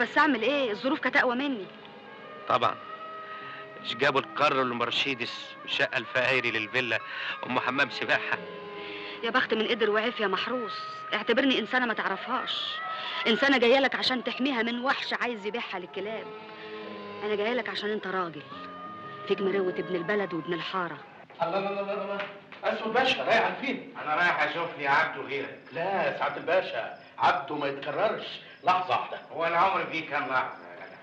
بس أعمل إيه؟ الظروف كانت أقوى مني. طبعًا. مش جابوا القرر المرشيدس والشقة الفقيري للفيلا أم حمام سباحة. يا بخت من قدر وعيف يا محروس، اعتبرني إنسانة ما تعرفهاش، إنسانة جاية لك عشان تحميها من وحش عايز يبيعها للكلاب. أنا جاية لك عشان أنت راجل، فيك مروة ابن البلد وابن الحارة. الله الله الله الله. أسو الباشا رايح على فين؟ أنا رايح أشوف لي عبده غيرك. لا يا سعد الباشا، عبده ما يتكررش. لحظة واحدة. هو أنا عمري فيه كام لحظة يا جدع؟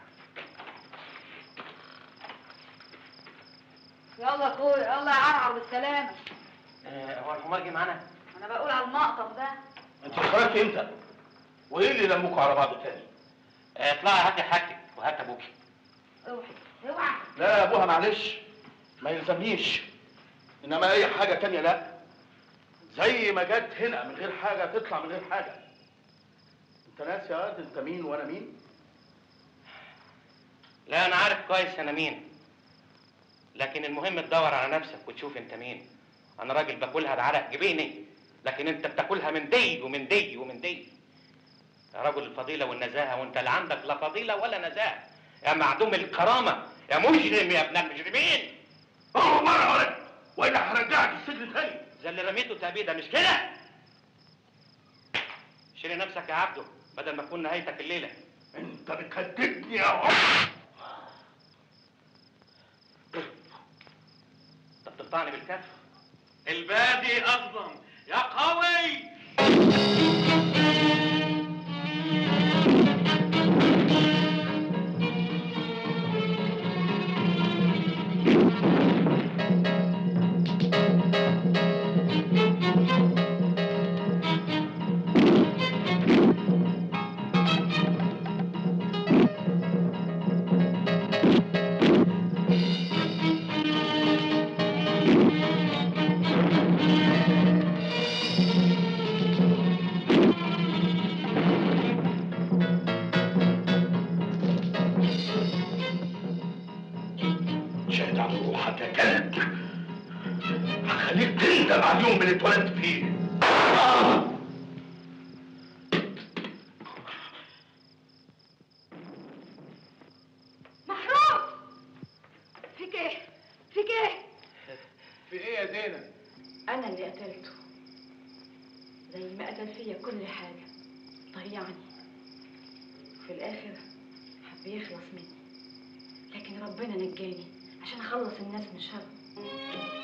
يلا يا أخويا، يلا يا عرعر بالسلامة. آه هو الحمار جه معانا؟ أنا بقول على المقطف ده. أنتوا اتخرجتوا إمتى؟ وإيه اللي لموكوا على بعض تاني؟ آه اطلعي هاتي حاجتك وهات أبوكي. أوعي أوعي. لا يا أبوها معلش، ما يلزمنيش. انما اي حاجه تانيه لا، زي ما جت هنا من غير حاجه تطلع من غير حاجه. انت ناس يا واد، انت مين وانا مين؟ لا انا عارف كويس انا مين، لكن المهم تدور على نفسك وتشوف انت مين. انا راجل باكلها بعرق جبيني، لكن انت بتاكلها من دي ومن دي ومن دي. يا رجل الفضيله والنزاهه، وانت اللي عندك لا فضيله ولا نزاهه، يا معدوم الكرامه، يا مجرم يا ابن المجرمين. اهو مره وانا هرجعك السجن تاني زي اللي رميته تأبيده، مش كده؟ شيل نفسك يا عبده بدل ما تكون نهايتك الليله. انت بتهددني يا عمرو. انت بتقطعني بالكتف. البادي اصلا يا قوي. بيخلص مني لكن ربنا نجاني عشان اخلص الناس من شره.